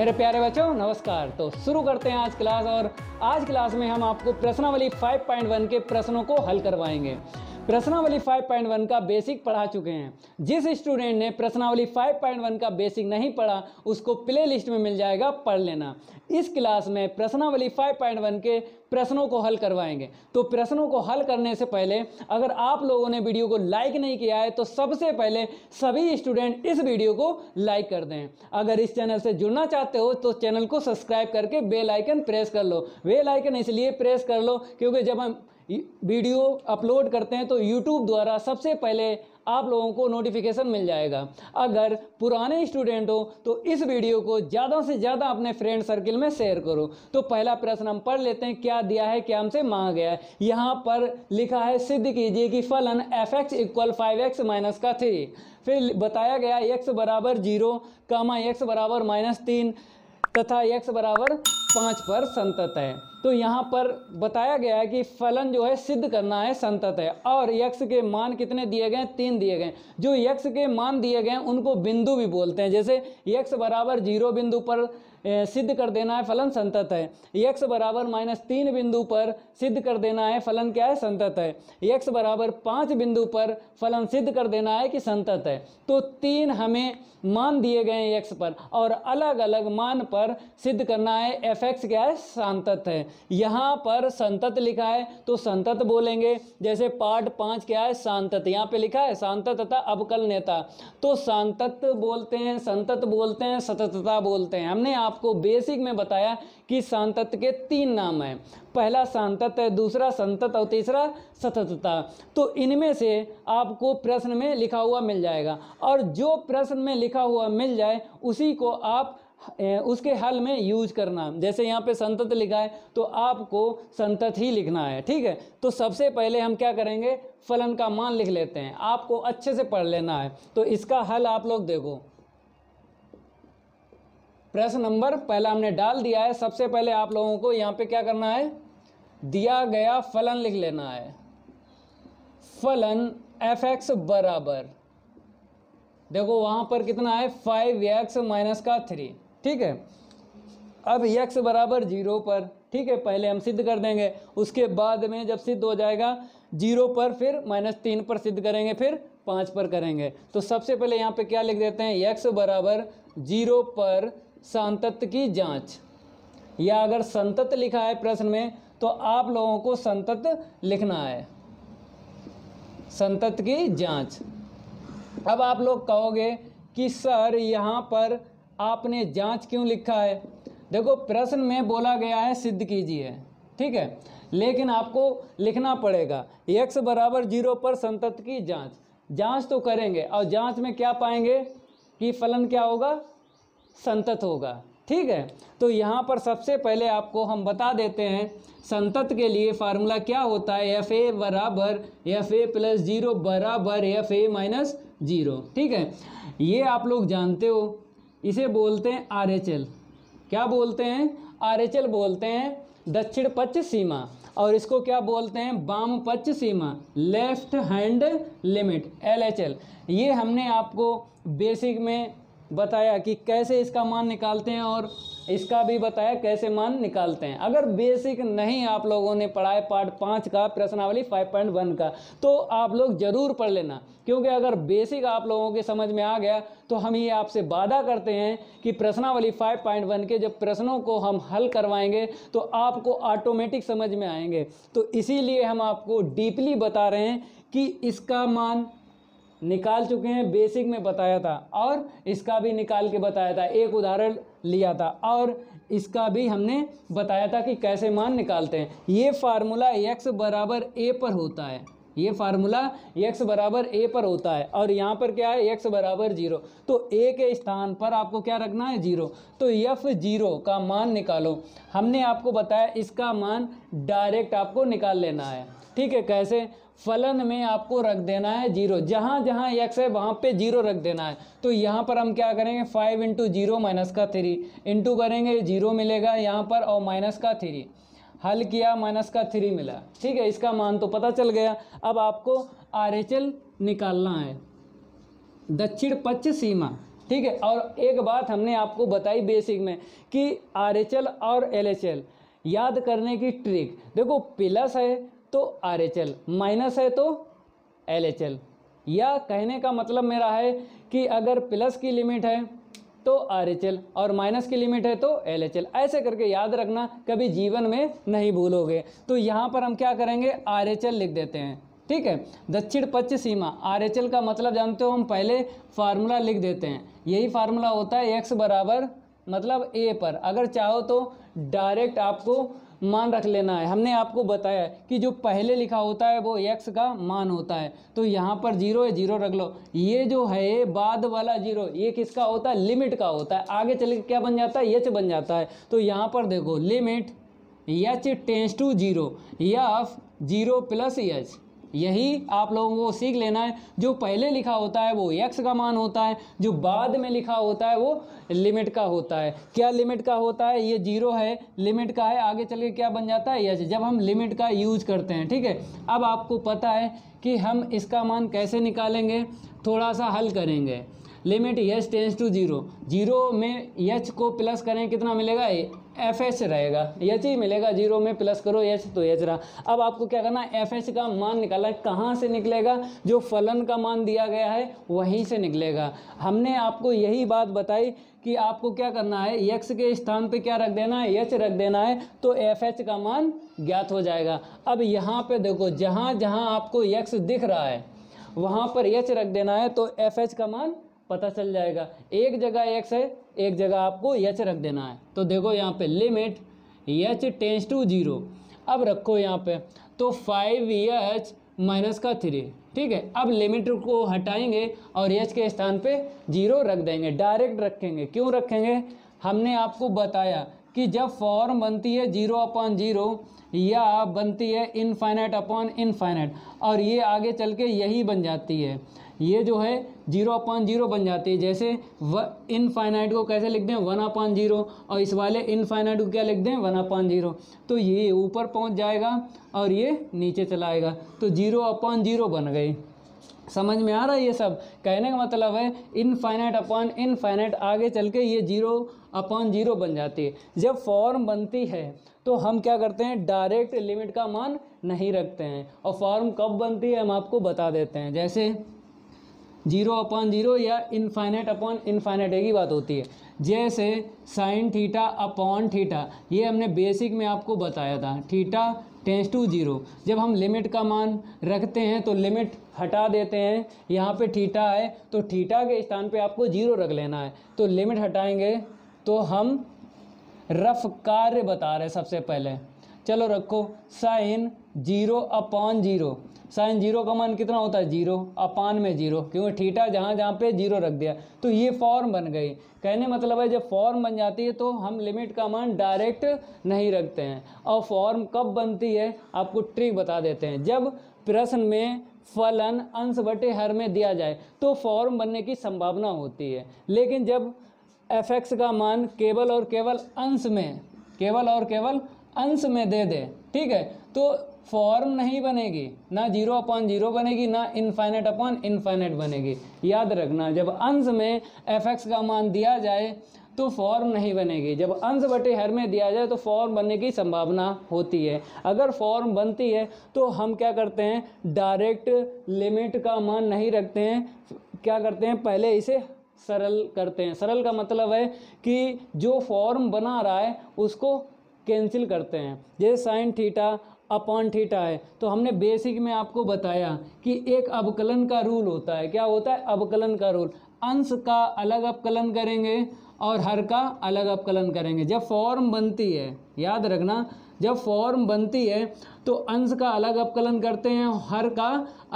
मेरे प्यारे बच्चों नमस्कार। तो शुरू करते हैं आज क्लास। और आज क्लास में हम आपको प्रश्नावली 5.1 के प्रश्नों को हल करवाएंगे। प्रश्नावली 5.1 का बेसिक पढ़ा चुके हैं। जिस स्टूडेंट ने प्रश्नावली 5.1 का बेसिक नहीं पढ़ा उसको प्ले लिस्ट में मिल जाएगा, पढ़ लेना। इस क्लास में प्रश्नावली 5.1 के प्रश्नों को हल करवाएंगे। तो प्रश्नों को हल करने से पहले अगर आप लोगों ने वीडियो को लाइक नहीं किया है तो सबसे पहले सभी स्टूडेंट इस वीडियो को लाइक कर दें। अगर इस चैनल से जुड़ना चाहते हो तो चैनल को सब्सक्राइब करके बेल आइकन प्रेस कर लो। बेल आइकन इसलिए प्रेस कर लो क्योंकि जब हम वीडियो अपलोड करते हैं तो YouTube द्वारा सबसे पहले आप लोगों को नोटिफिकेशन मिल जाएगा। अगर पुराने स्टूडेंट हो तो इस वीडियो को ज़्यादा से ज़्यादा अपने फ्रेंड सर्किल में शेयर करो। तो पहला प्रश्न हम पढ़ लेते हैं। क्या दिया है, क्या हमसे मांगा गया है। यहाँ पर लिखा है सिद्ध कीजिए कि फलन f(x = 5x - 3)। फिर बताया गया x = 0 कामा x = -3 तथा x = 5 पर संतत है। तो यहाँ पर बताया गया है कि फलन जो है सिद्ध करना है संतत है। और x के मान कितने दिए गए, 3 दिए गए। जो x के मान दिए गए उनको बिंदु भी बोलते हैं। जैसे x = 0 बिंदु पर सिद्ध कर देना है फलन संतत है। x = -3 बिंदु पर सिद्ध कर देना है फलन क्या है, संतत है। x = 5 बिंदु पर फलन सिद्ध कर देना है कि संतत है। तो 3 हमें मान दिए गए हैं x पर और अलग अलग मान पर सिद्ध करना है f(x) क्या है, संतत है। यहाँ पर संतत लिखा है तो संतत बोलेंगे। जैसे पाठ 5 क्या है, संतत। यहाँ पे लिखा है संतत तथा अवकल नेता, तो संतत बोलते हैं, संतत बोलते हैं, सततता बोलते हैं। हमने आपको बेसिक में बताया कि संतत के 3 नाम हैं। पहला संतत है, दूसरा संतत और तीसरा सततता। तो इनमें से आपको प्रश्न में लिखा हुआ मिल जाएगा और जो प्रश्न में लिखा हुआ मिल जाए उसी को आप उसके हल में यूज करना। जैसे यहाँ पे संतत लिखा है तो आपको संतत ही लिखना है, ठीक है। तो सबसे पहले हम क्या करेंगे, फलन का मान लिख लेते हैं। आपको अच्छे से पढ़ लेना है। तो इसका हल आप लोग देखो। प्रश्न नंबर पहला हमने डाल दिया है। सबसे पहले आप लोगों को यहाँ पे क्या करना है, दिया गया फलन लिख लेना है। फलन f(x = देखो वहाँ पर कितना है, 5x - 3, ठीक है। अब x = 0 पर, ठीक है, पहले हम सिद्ध कर देंगे। उसके बाद में जब सिद्ध हो जाएगा 0 पर, फिर -3 पर सिद्ध करेंगे, फिर 5 पर करेंगे। तो सबसे पहले यहाँ पे क्या लिख देते हैं, x = 0 पर संतत की जांच। या अगर संतत लिखा है प्रश्न में तो आप लोगों को संतत लिखना है, संतत की जांच। अब आप लोग कहोगे कि सर यहाँ पर आपने जांच क्यों लिखा है। देखो प्रश्न में बोला गया है सिद्ध कीजिए, ठीक है, लेकिन आपको लिखना पड़ेगा x = 0 पर संतत की जांच। जांच तो करेंगे और जांच में क्या पाएंगे कि फलन क्या होगा, संतत होगा, ठीक है। तो यहाँ पर सबसे पहले आपको हम बता देते हैं संतत के लिए फार्मूला क्या होता है, f(a + 0 = f(a - 0), ठीक है। ये आप लोग जानते हो, इसे बोलते हैं RHL। क्या बोलते हैं, RHL बोलते हैं दक्षिण पक्ष सीमा। और इसको क्या बोलते हैं, वाम पक्ष सीमा, लेफ्ट हैंड लिमिट, LHL। ये हमने आपको बेसिक में बताया कि कैसे इसका मान निकालते हैं और इसका भी बताया कैसे मान निकालते हैं। अगर बेसिक नहीं आप लोगों ने पढ़ा है पाठ 5 का, प्रश्नावली 5.1 का, तो आप लोग ज़रूर पढ़ लेना। क्योंकि अगर बेसिक आप लोगों के समझ में आ गया तो हम ये आपसे वादा करते हैं कि प्रश्नावली 5.1 के जब प्रश्नों को हम हल करवाएंगे तो आपको ऑटोमेटिक समझ में आएंगे। तो इसीलिए हम आपको डीपली बता रहे हैं कि इसका मान निकाल चुके हैं, बेसिक में बताया था, और इसका भी निकाल के बताया था, एक उदाहरण लिया था, और इसका भी हमने बताया था कि कैसे मान निकालते हैं। ये फार्मूला x = a पर होता है, ये फार्मूला x = a पर होता है। और यहाँ पर क्या है, x = 0, तो a के स्थान पर आपको क्या रखना है, 0। तो f(0) का मान निकालो। हमने आपको बताया इसका मान डायरेक्ट आपको निकाल लेना है, ठीक है। कैसे, फलन में आपको रख देना है 0, जहाँ जहाँ x है वहाँ पे 0 रख देना है। तो यहाँ पर हम क्या करेंगे, 5 × 0 - 3 इंटू करेंगे, 0 मिलेगा यहाँ पर और -3, हल किया -3 मिला, ठीक है। इसका मान तो पता चल गया। अब आपको RHL निकालना है, दक्षिण पक्ष सीमा। ठीक है। और एक बात हमने आपको बताई बेसिक में कि आरएचएल और एलएचएल याद करने की ट्रिक। देखो प्लस है तो आरएचएल, माइनस है तो एलएचएल, या कहने का मतलब मेरा है कि अगर प्लस की लिमिट है तो आरएचएल और माइनस की लिमिट है तो एलएचएल, ऐसे करके याद रखना, कभी जीवन में नहीं भूलोगे। तो यहाँ पर हम क्या करेंगे, आरएचएल लिख देते हैं, ठीक है, दक्षिण पश्चिम सीमा। आरएचएल का मतलब जानते हो, हम पहले फार्मूला लिख देते हैं, यही फार्मूला होता है एक्स बराबर मतलब ए पर। अगर चाहो तो डायरेक्ट आपको मान रख लेना है, हमने आपको बताया कि जो पहले लिखा होता है वो एक्स का मान होता है। तो यहाँ पर जीरो है, जीरो रख लो। ये जो है बाद वाला जीरो, ये किसका होता है, लिमिट का होता है। आगे चल के क्या बन जाता है, एच बन जाता है। तो यहाँ पर देखो limit H tends to zero या जीरो प्लस एच, यही आप लोगों को सीख लेना है। जो पहले लिखा होता है वो एक्स का मान होता है, जो बाद में लिखा होता है वो लिमिट का होता है। क्या लिमिट का होता है, ये जीरो है, लिमिट का है, आगे चल के क्या बन जाता है, एच, जब हम लिमिट का यूज करते हैं, ठीक है। अब आपको पता है कि हम इसका मान कैसे निकालेंगे, थोड़ा सा हल करेंगे। Limit H tends to zero, zero में एच को प्लस करें कितना मिलेगा, एफ एच रहेगा, एच ही मिलेगा, जीरो में प्लस करो एच तो एच रहा। अब आपको क्या करना है, एफ एच का मान निकालना है। कहाँ से निकलेगा, जो फलन का मान दिया गया है वहीं से निकलेगा। हमने आपको यही बात बताई कि आपको क्या करना है, एक्स के स्थान पे क्या रख देना है, एच रख देना है, तो एफ एच का मान ज्ञात हो जाएगा। अब यहाँ पर देखो जहाँ जहाँ आपको एक्स दिख रहा है वहाँ पर एच रख देना है, तो एफ एच का मान पता चल जाएगा। एक जगह एक्स है, एक जगह आपको एच रख देना है। तो देखो यहाँ पे limit H tends to zero, अब रखो यहाँ पे तो 5एच माइनस का 3, ठीक है। अब लिमिट को हटाएंगे और एच के स्थान पे जीरो रख देंगे, डायरेक्ट रखेंगे। क्यों रखेंगे, हमने आपको बताया कि जब फॉर्म बनती है 0/0 या बनती है इनफाइनाइट अपॉन इनफाइनाइट, और ये आगे चल के यही बन जाती है, ये जो है 0/0 बन जाती है। जैसे इनफाइनाइट को कैसे लिख दें, 1/0, और इस वाले इनफाइनाइट को क्या लिख दें, 1/0। तो ये ऊपर पहुंच जाएगा और ये नीचे चला आएगा, तो 0/0 बन गई। समझ में आ रहा है, ये सब कहने का मतलब है इनफाइनाइट अपॉन इनफाइनाइट, आगे चल के ये 0/0 बन जाती है। जब फॉर्म बनती है तो हम क्या करते हैं, डायरेक्ट लिमिट का मान नहीं रखते हैं। और फॉर्म कब बनती है हम आपको बता देते हैं, जैसे 0/0 या इनफाइनाइट अपॉन इनफाइनाइट, एक ही बात होती है। जैसे साइन थीटा अपॉन थीटा, ये हमने बेसिक में आपको बताया था, थीटा टेंस टू जीरो। जब हम लिमिट का मान रखते हैं तो लिमिट हटा देते हैं, यहाँ पे थीटा है तो थीटा के स्थान पे आपको जीरो रख लेना है। तो लिमिट हटाएंगे तो हम रफ कार्य बता रहे हैं सबसे पहले, चलो रखो साइन 0/0। साइन 0 का मान कितना होता है, 0/0, क्योंकि थीटा जहाँ जहाँ पे 0 रख दिया, तो ये फॉर्म बन गई। कहने मतलब है जब फॉर्म बन जाती है तो हम लिमिट का मान डायरेक्ट नहीं रखते हैं। और फॉर्म कब बनती है आपको ट्रिक बता देते हैं, जब प्रश्न में फलन अंश बटे हर में दिया जाए तो फॉर्म बनने की संभावना होती है। लेकिन जब एफ एक्स का मान केवल और केवल अंश में दे दे, ठीक है, तो फॉर्म नहीं बनेगी, ना 0/0 बनेगी, ना इनफाइनाइट अपॉन इनफाइनाइट बनेगी। याद रखना, जब अंश में एफ एक्स का मान दिया जाए तो फॉर्म नहीं बनेगी, जब अंश बटे हर में दिया जाए तो फॉर्म बनने की संभावना होती है। अगर फॉर्म बनती है तो हम क्या करते हैं, डायरेक्ट लिमिट का मान नहीं रखते हैं, क्या करते हैं, पहले इसे सरल करते हैं। सरल का मतलब है कि जो फॉर्म बना रहा है उसको कैंसिल करते हैं। जैसे साइन थीटा अपॉन थीटा है, तो हमने बेसिक में आपको बताया कि एक अवकलन का रूल होता है, क्या होता है, अवकलन का रूल। अंश का अलग अवकलन करेंगे और हर का अलग अवकलन करेंगे। जब फॉर्म बनती है, याद रखना, जब फॉर्म बनती है तो अंश का अलग अवकलन करते हैं, हर का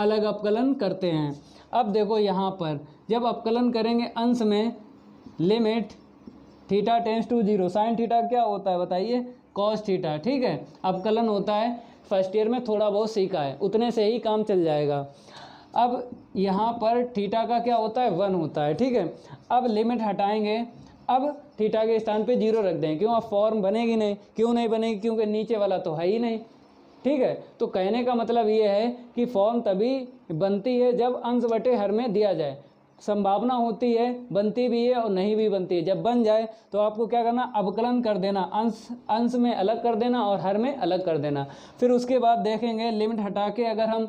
अलग अवकलन करते हैं। अब देखो यहाँ पर जब अवकलन करेंगे अंश में, limit theta tends to 0, sine theta क्या होता है बताइए, कॉस थीटा, ठीक है, अवकलन होता है, फर्स्ट ईयर में थोड़ा बहुत सीखा है, उतने से ही काम चल जाएगा। अब यहाँ पर थीटा का क्या होता है, 1 होता है, ठीक है। अब लिमिट हटाएंगे, अब थीटा के स्थान पे 0 रख दें, क्यों, अब फॉर्म बनेगी नहीं। क्यों नहीं बनेगी, क्योंकि नीचे वाला तो है ही नहीं, ठीक है। तो कहने का मतलब ये है कि फॉर्म तभी बनती है जब अंश बटे हर में दिया जाए। संभावना होती है, बनती भी है और नहीं भी बनती है। जब बन जाए तो आपको क्या करना, अवकलन कर देना, अंश में अलग कर देना और हर में अलग कर देना। फिर उसके बाद देखेंगे लिमिट हटा के अगर हम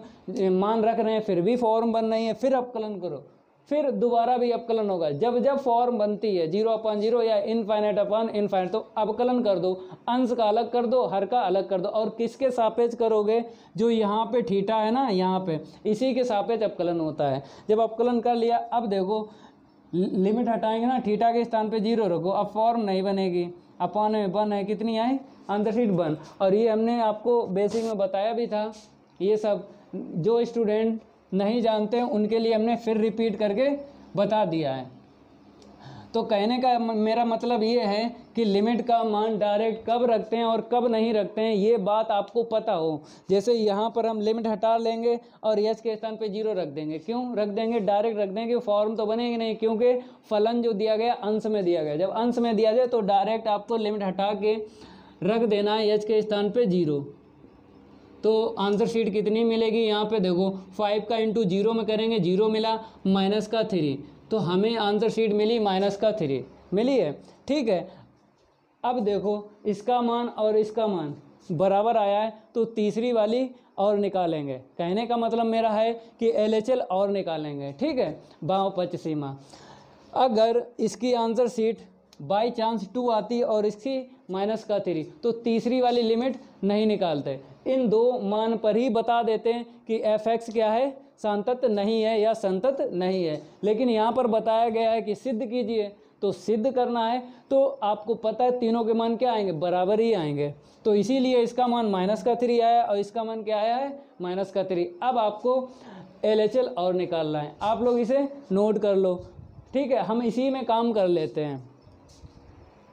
मान रख रहे हैं फिर भी फॉर्म बन रही है, फिर अवकलन करो, फिर दोबारा भी अवकलन होगा। जब जब फॉर्म बनती है 0/0 या इनफाइनाइट अपॉन इनफाइनाइट, तो अवकलन कर दो, अंश का अलग कर दो, हर का अलग कर दो। और किसके सापेक्ष करोगे, जो यहाँ पे थीटा है ना, यहाँ पे इसी के सापेक्ष अवकलन होता है। जब अवकलन कर लिया, अब देखो लिमिट हटाएंगे ना, थीटा के स्थान पे 0 रखो, अब फॉर्म नहीं बनेगी, अपॉन में बन है, कितनी आई अंतर्शीट बन। और ये हमने आपको बेसिक में बताया भी था, ये सब जो स्टूडेंट नहीं जानते उनके लिए हमने फिर रिपीट करके बता दिया है। तो कहने का मेरा मतलब ये है कि लिमिट का मान डायरेक्ट कब रखते हैं और कब नहीं रखते हैं, ये बात आपको पता हो। जैसे यहाँ पर हम लिमिट हटा लेंगे और यस के स्थान पे 0 रख देंगे। क्यों रख देंगे, डायरेक्ट रख देंगे, फॉर्म तो बनेगी नहीं, क्योंकि फलन जो दिया गया अंश में दिया गया। जब अंश में दिया जाए तो डायरेक्ट आपको लिमिट हटा के रख देना है यस के स्थान पर 0। तो आंसर शीट कितनी मिलेगी, यहाँ पे देखो 5 का इंटू 0 में करेंगे 0 मिला, माइनस का 3, तो हमें आंसर शीट मिली माइनस का 3 मिली है। ठीक है, अब देखो इसका मान और इसका मान बराबर आया है तो तीसरी वाली और निकालेंगे। कहने का मतलब मेरा है कि LHL और निकालेंगे। ठीक है, बाहपच सीमा अगर इसकी आंसर शीट बाई चांस 2 आती और इसकी माइनस का 3, तो तीसरी वाली लिमिट नहीं निकालते। इन दो मान पर ही बता देते हैं कि fx क्या है, संतत नहीं है या संतत नहीं है। लेकिन यहाँ पर बताया गया है कि सिद्ध कीजिए, तो सिद्ध करना है तो आपको पता है तीनों के मान क्या आएंगे, बराबर ही आएंगे। तो इसीलिए इसका मान माइनस का 3 आया और इसका मान क्या आया है, माइनस का 3। अब आपको LHL और निकालना है, आप लोग इसे नोट कर लो। ठीक है, हम इसी में काम कर लेते हैं।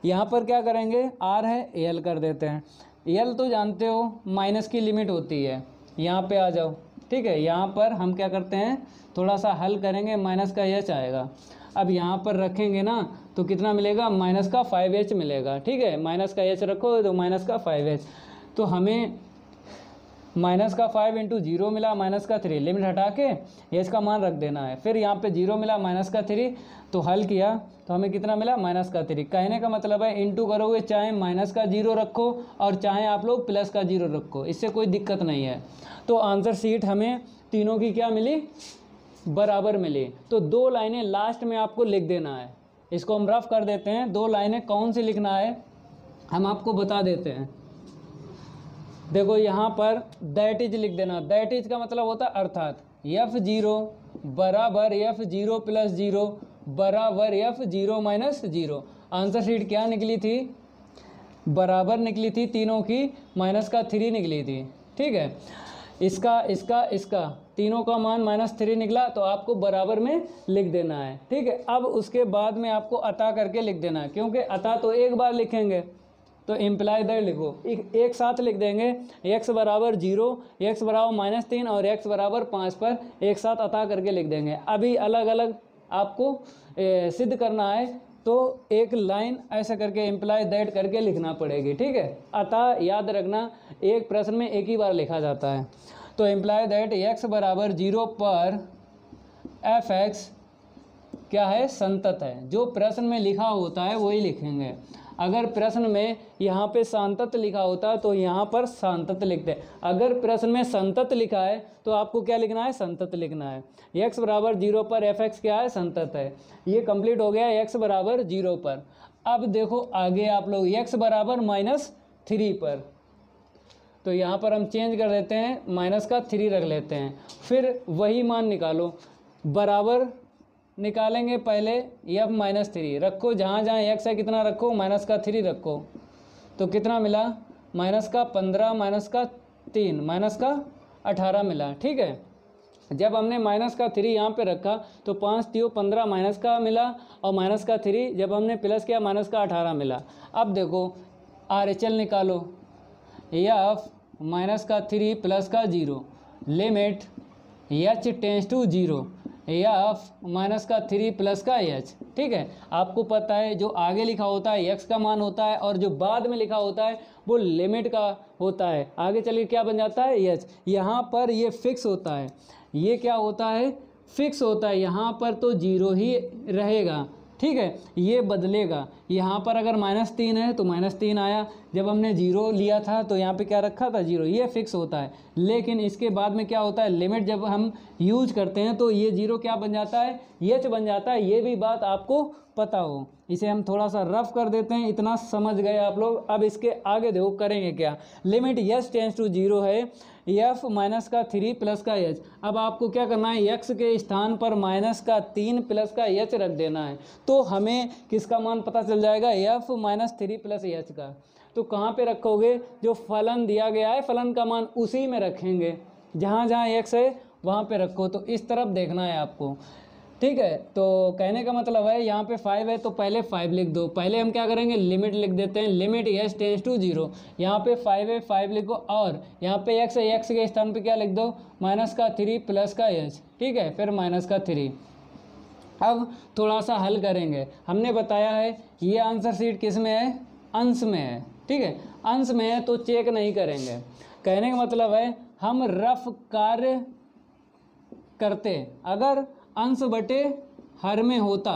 यहाँ पर क्या करेंगे, R है एल कर देते हैं, एल तो जानते हो माइनस की लिमिट होती है। यहाँ पे आ जाओ, ठीक है, यहाँ पर हम क्या करते हैं थोड़ा सा हल करेंगे, माइनस का एच आएगा। अब यहाँ पर रखेंगे ना तो कितना मिलेगा, माइनस का 5H मिलेगा। ठीक है, माइनस का एच रखो तो माइनस का 5H, तो हमें माइनस का 5 इंटू 0 मिला, माइनस का 3, लिमिट हटा के एच का मान रख देना है। फिर यहाँ पे 0 मिला, माइनस का 3, तो हल किया तो हमें कितना मिला, माइनस का 3। कहने का मतलब है इंटू करोगे, चाहे माइनस का 0 रखो और चाहे आप लोग प्लस का 0 रखो, इससे कोई दिक्कत नहीं है। तो आंसर शीट हमें तीनों की क्या मिली, बराबर मिली। तो 2 लाइनें लास्ट में आपको लिख देना है, इसको हम रफ कर देते हैं। 2 लाइनें कौन सी लिखना है हम आपको बता देते हैं। देखो यहाँ पर दैट इज लिख देना, दैट इज का मतलब होता है अर्थात, F0 बराबर F0 प्लस 0 बराबर F0 माइनस 0। आंसर शीट क्या निकली थी, बराबर निकली थी, तीनों की माइनस का 3 निकली थी। ठीक है, इसका इसका इसका तीनों का मान माइनस 3 निकला, तो आपको बराबर में लिख देना है। ठीक है, अब उसके बाद में आपको अता करके लिख देना है, क्योंकि अता तो एक बार लिखेंगे, तो इम्प्लाई दैट लिखो, एक साथ लिख देंगे। x बराबर 0, x बराबर -3 और x बराबर 5 पर एक साथ अता करके लिख देंगे। अभी अलग अलग आपको सिद्ध करना है, तो एक लाइन ऐसा करके इम्प्लाई दैट करके लिखना पड़ेगी। ठीक है, अता याद रखना एक प्रश्न में एक ही बार लिखा जाता है। तो इम्प्लाई दैट x बराबर 0 पर fx क्या है, संतत है। जो प्रश्न में लिखा होता है वही लिखेंगे। अगर प्रश्न में यहाँ पे संतत लिखा होता है तो यहाँ पर संतत लिखते हैं। अगर प्रश्न में संतत लिखा है तो आपको क्या लिखना है, संतत लिखना है। x बराबर 0 पर fx क्या है, संतत है। ये कंप्लीट हो गया x बराबर 0 पर। अब देखो आगे आप लोग x बराबर -3 पर, तो यहाँ पर हम चेंज कर देते हैं, माइनस का 3 रख लेते हैं। फिर वही मान निकालो, बराबर निकालेंगे पहले f -3 रखो, जहाँ जहाँ x है कितना रखो, माइनस का 3 रखो, तो कितना मिला, माइनस का 15 माइनस का 3 माइनस का 18 मिला। ठीक है, जब हमने माइनस का 3 यहाँ पे रखा तो 5 × 3 = 15 माइनस का मिला, और माइनस का 3 जब हमने प्लस किया माइनस का 18 मिला। अब देखो RHL निकालो, f माइनस का 3 प्लस का 0, limit h tends to 0, f minus का 3 प्लस का h। ठीक है, आपको पता है जो आगे लिखा होता है x का मान होता है, और जो बाद में लिखा होता है वो लिमिट का होता है। आगे चलिए क्या बन जाता है, h। यहाँ पर ये फिक्स होता है, ये क्या होता है, फिक्स होता है, यहाँ पर तो जीरो ही रहेगा, ठीक है, ये बदलेगा। यहाँ पर अगर -3 है तो -3 आया, जब हमने जीरो लिया था तो यहाँ पे क्या रखा था, जीरो, ये फिक्स होता है। लेकिन इसके बाद में क्या होता है, लिमिट जब हम यूज करते हैं तो ये जीरो क्या बन जाता है, एच बन जाता है। ये भी बात आपको पता हो, इसे हम थोड़ा सा रफ कर देते हैं, इतना समझ गए आप लोग। अब इसके आगे देखो करेंगे क्या, लिमिट x टेंस टू 0 है, f माइनस का 3 प्लस का h। अब आपको क्या करना है, x के स्थान पर -3 प्लस का h रख देना है, तो हमें किसका मान पता चल जाएगा, f -3 प्लस h का। तो कहाँ पे रखोगे, जो फलन दिया गया है फलन का मान उसी में रखेंगे, जहाँ जहाँ x है वहाँ पे रखो, तो इस तरफ देखना है आपको, ठीक है। तो कहने का मतलब है यहाँ पे 5 है तो पहले 5 लिख दो, पहले हम क्या करेंगे लिमिट लिख देते हैं, लिमिट x टेंस टू 0, यहाँ पे 5 है 5 लिखो, और यहाँ पे x है, x के स्थान पे क्या लिख दो, -3 प्लस का h, ठीक है, फिर -3। अब थोड़ा सा हल करेंगे, हमने बताया है ये आंसर शीट किस में है, अंश में है, ठीक है, अंश में है तो चेक नहीं करेंगे। कहने का मतलब है हम रफ कार्य करते, अगर अंश बटे हर में होता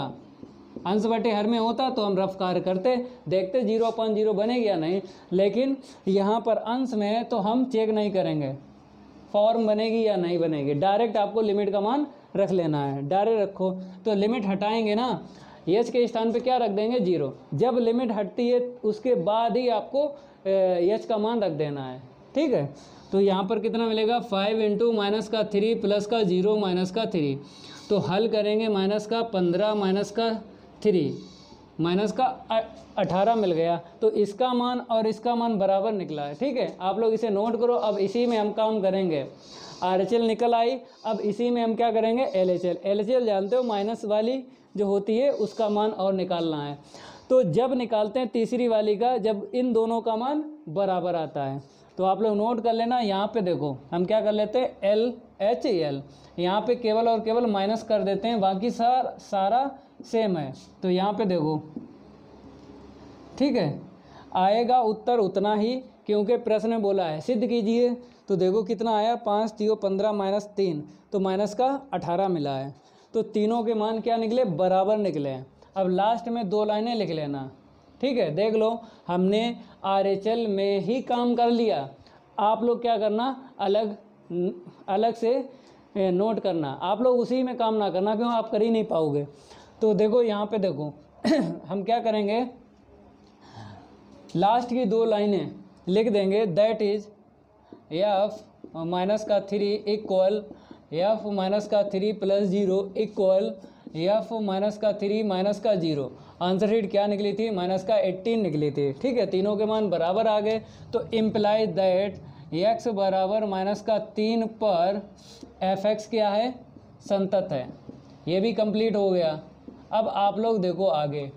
तो हम रफ कार्य करते, देखते 0/0 बनेगा या नहीं। लेकिन यहाँ पर अंश में है तो हम चेक नहीं करेंगे फॉर्म बनेगी या नहीं बनेगी, डायरेक्ट आपको लिमिट का मान रख लेना है, डायरेक्ट रखो। तो लिमिट हटाएंगे ना, एच के स्थान पे क्या रख देंगे, 0। जब लिमिट हटती है उसके बाद ही आपको एच का मान रख देना है, ठीक है। तो यहाँ पर कितना मिलेगा, 5 × -3 प्लस का 0 -3। तो हल करेंगे, -15 -3 -18 मिल गया। तो इसका मान और इसका मान बराबर निकला है, ठीक है, आप लोग इसे नोट करो। अब इसी में हम काम करेंगे, RHL निकल आई, अब इसी में हम क्या करेंगे, LHL जानते हो माइनस वाली जो होती है उसका मान और निकालना है। तो जब निकालते हैं तीसरी वाली का, जब इन दोनों का मान बराबर आता है, तो आप लोग नोट कर लेना। यहाँ पे देखो हम क्या कर लेते हैं, LHL, यहाँ पे केवल और केवल माइनस कर देते हैं, बाकी सारा सेम है। तो यहाँ पे देखो, ठीक है, आएगा उत्तर उतना ही, क्योंकि प्रश्न में बोला है सिद्ध कीजिए। तो देखो कितना आया, 5×3 -3, तो -18 मिला है। तो तीनों के मान क्या निकले, बराबर निकले। अब लास्ट में 2 लाइनें लिख लेना, ठीक है, देख लो हमने RHL में ही काम कर लिया। आप लोग क्या करना, अलग से नोट करना, आप लोग उसी में काम ना करना, क्यों आप कर ही नहीं पाओगे। तो देखो यहाँ पे देखो हम क्या करेंगे, लास्ट की 2 लाइनें लिख देंगे, that is f -3 equal f -3 plus 0 equal f -3 -0। Answer sheet क्या निकली थी, -18 निकली थी, ठीक है, तीनों के मान बराबर आ गए। तो इम्प्लाई दैट x बराबर -3 पर fx क्या है, संतत है। ये भी कंप्लीट हो गया। अब आप लोग देखो आगे,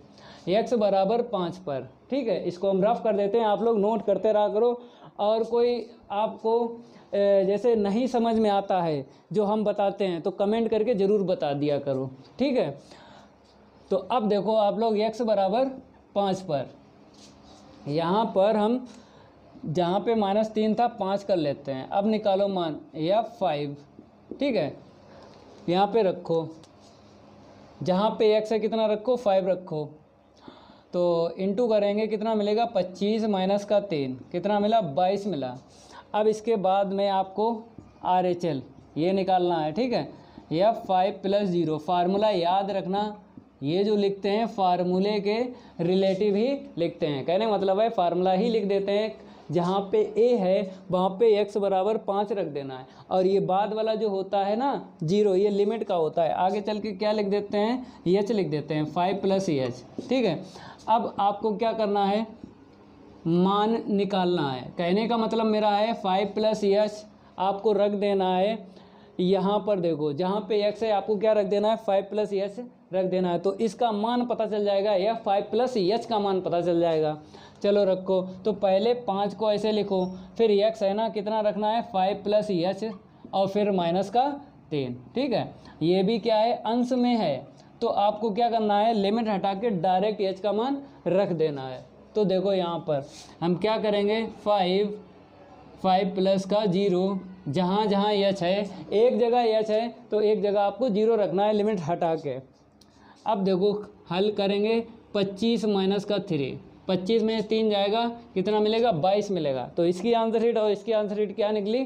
x बराबर 5 पर, ठीक है, इसको हम रफ कर देते हैं, आप लोग नोट करते रहा करो। और कोई आपको जैसे नहीं समझ में आता है जो हम बताते हैं तो कमेंट करके ज़रूर बता दिया करो, ठीक है। तो अब देखो आप लोग, x बराबर 5 पर, यहाँ पर हम जहाँ पे -3 था 5 कर लेते हैं। अब निकालो मान, f5, ठीक है, यहाँ पे रखो, जहाँ पे x है कितना रखो, 5 रखो। तो इंटू करेंगे, कितना मिलेगा, 25 -3, कितना मिला, 22 मिला। अब इसके बाद में आपको RHL ये निकालना है, ठीक है, f5 प्लस 0। फार्मूला याद रखना, ये जो लिखते हैं फार्मूले के रिलेटिव ही लिखते हैं, कहने का मतलब है फार्मूला ही लिख देते हैं। जहाँ पे a है वहाँ पे x बराबर 5 रख देना है, और ये बाद वाला जो होता है ना 0, ये लिमिट का होता है। आगे चल के क्या लिख देते हैं, h लिख देते हैं, 5 प्लस h, ठीक है। अब आपको क्या करना है, मान निकालना है। कहने का मतलब मेरा है 5 प्लस h आपको रख देना है, यहाँ पर देखो जहाँ पे x है आपको क्या रख देना है, 5 प्लस h रख देना है। तो इसका मान पता चल जाएगा, या 5 प्लस h का मान पता चल जाएगा। चलो रखो, तो पहले 5 को ऐसे लिखो, फिर x है ना कितना रखना है, 5 प्लस h, और फिर -3, ठीक है, ये भी क्या है अंश में है। तो आपको क्या करना है, लिमिट हटा के डायरेक्ट h का मान रख देना है। तो देखो यहाँ पर हम क्या करेंगे, 5 प्लस का 0 जहाँ जहाँ एच है, एक जगह एच है तो एक जगह आपको जीरो रखना है लिमिट हटा के। अब देखो हल करेंगे 25 - 3, 25 में 3 जाएगा कितना मिलेगा 22 मिलेगा। तो इसकी आंसर शीट और इसकी आंसर शीट क्या निकली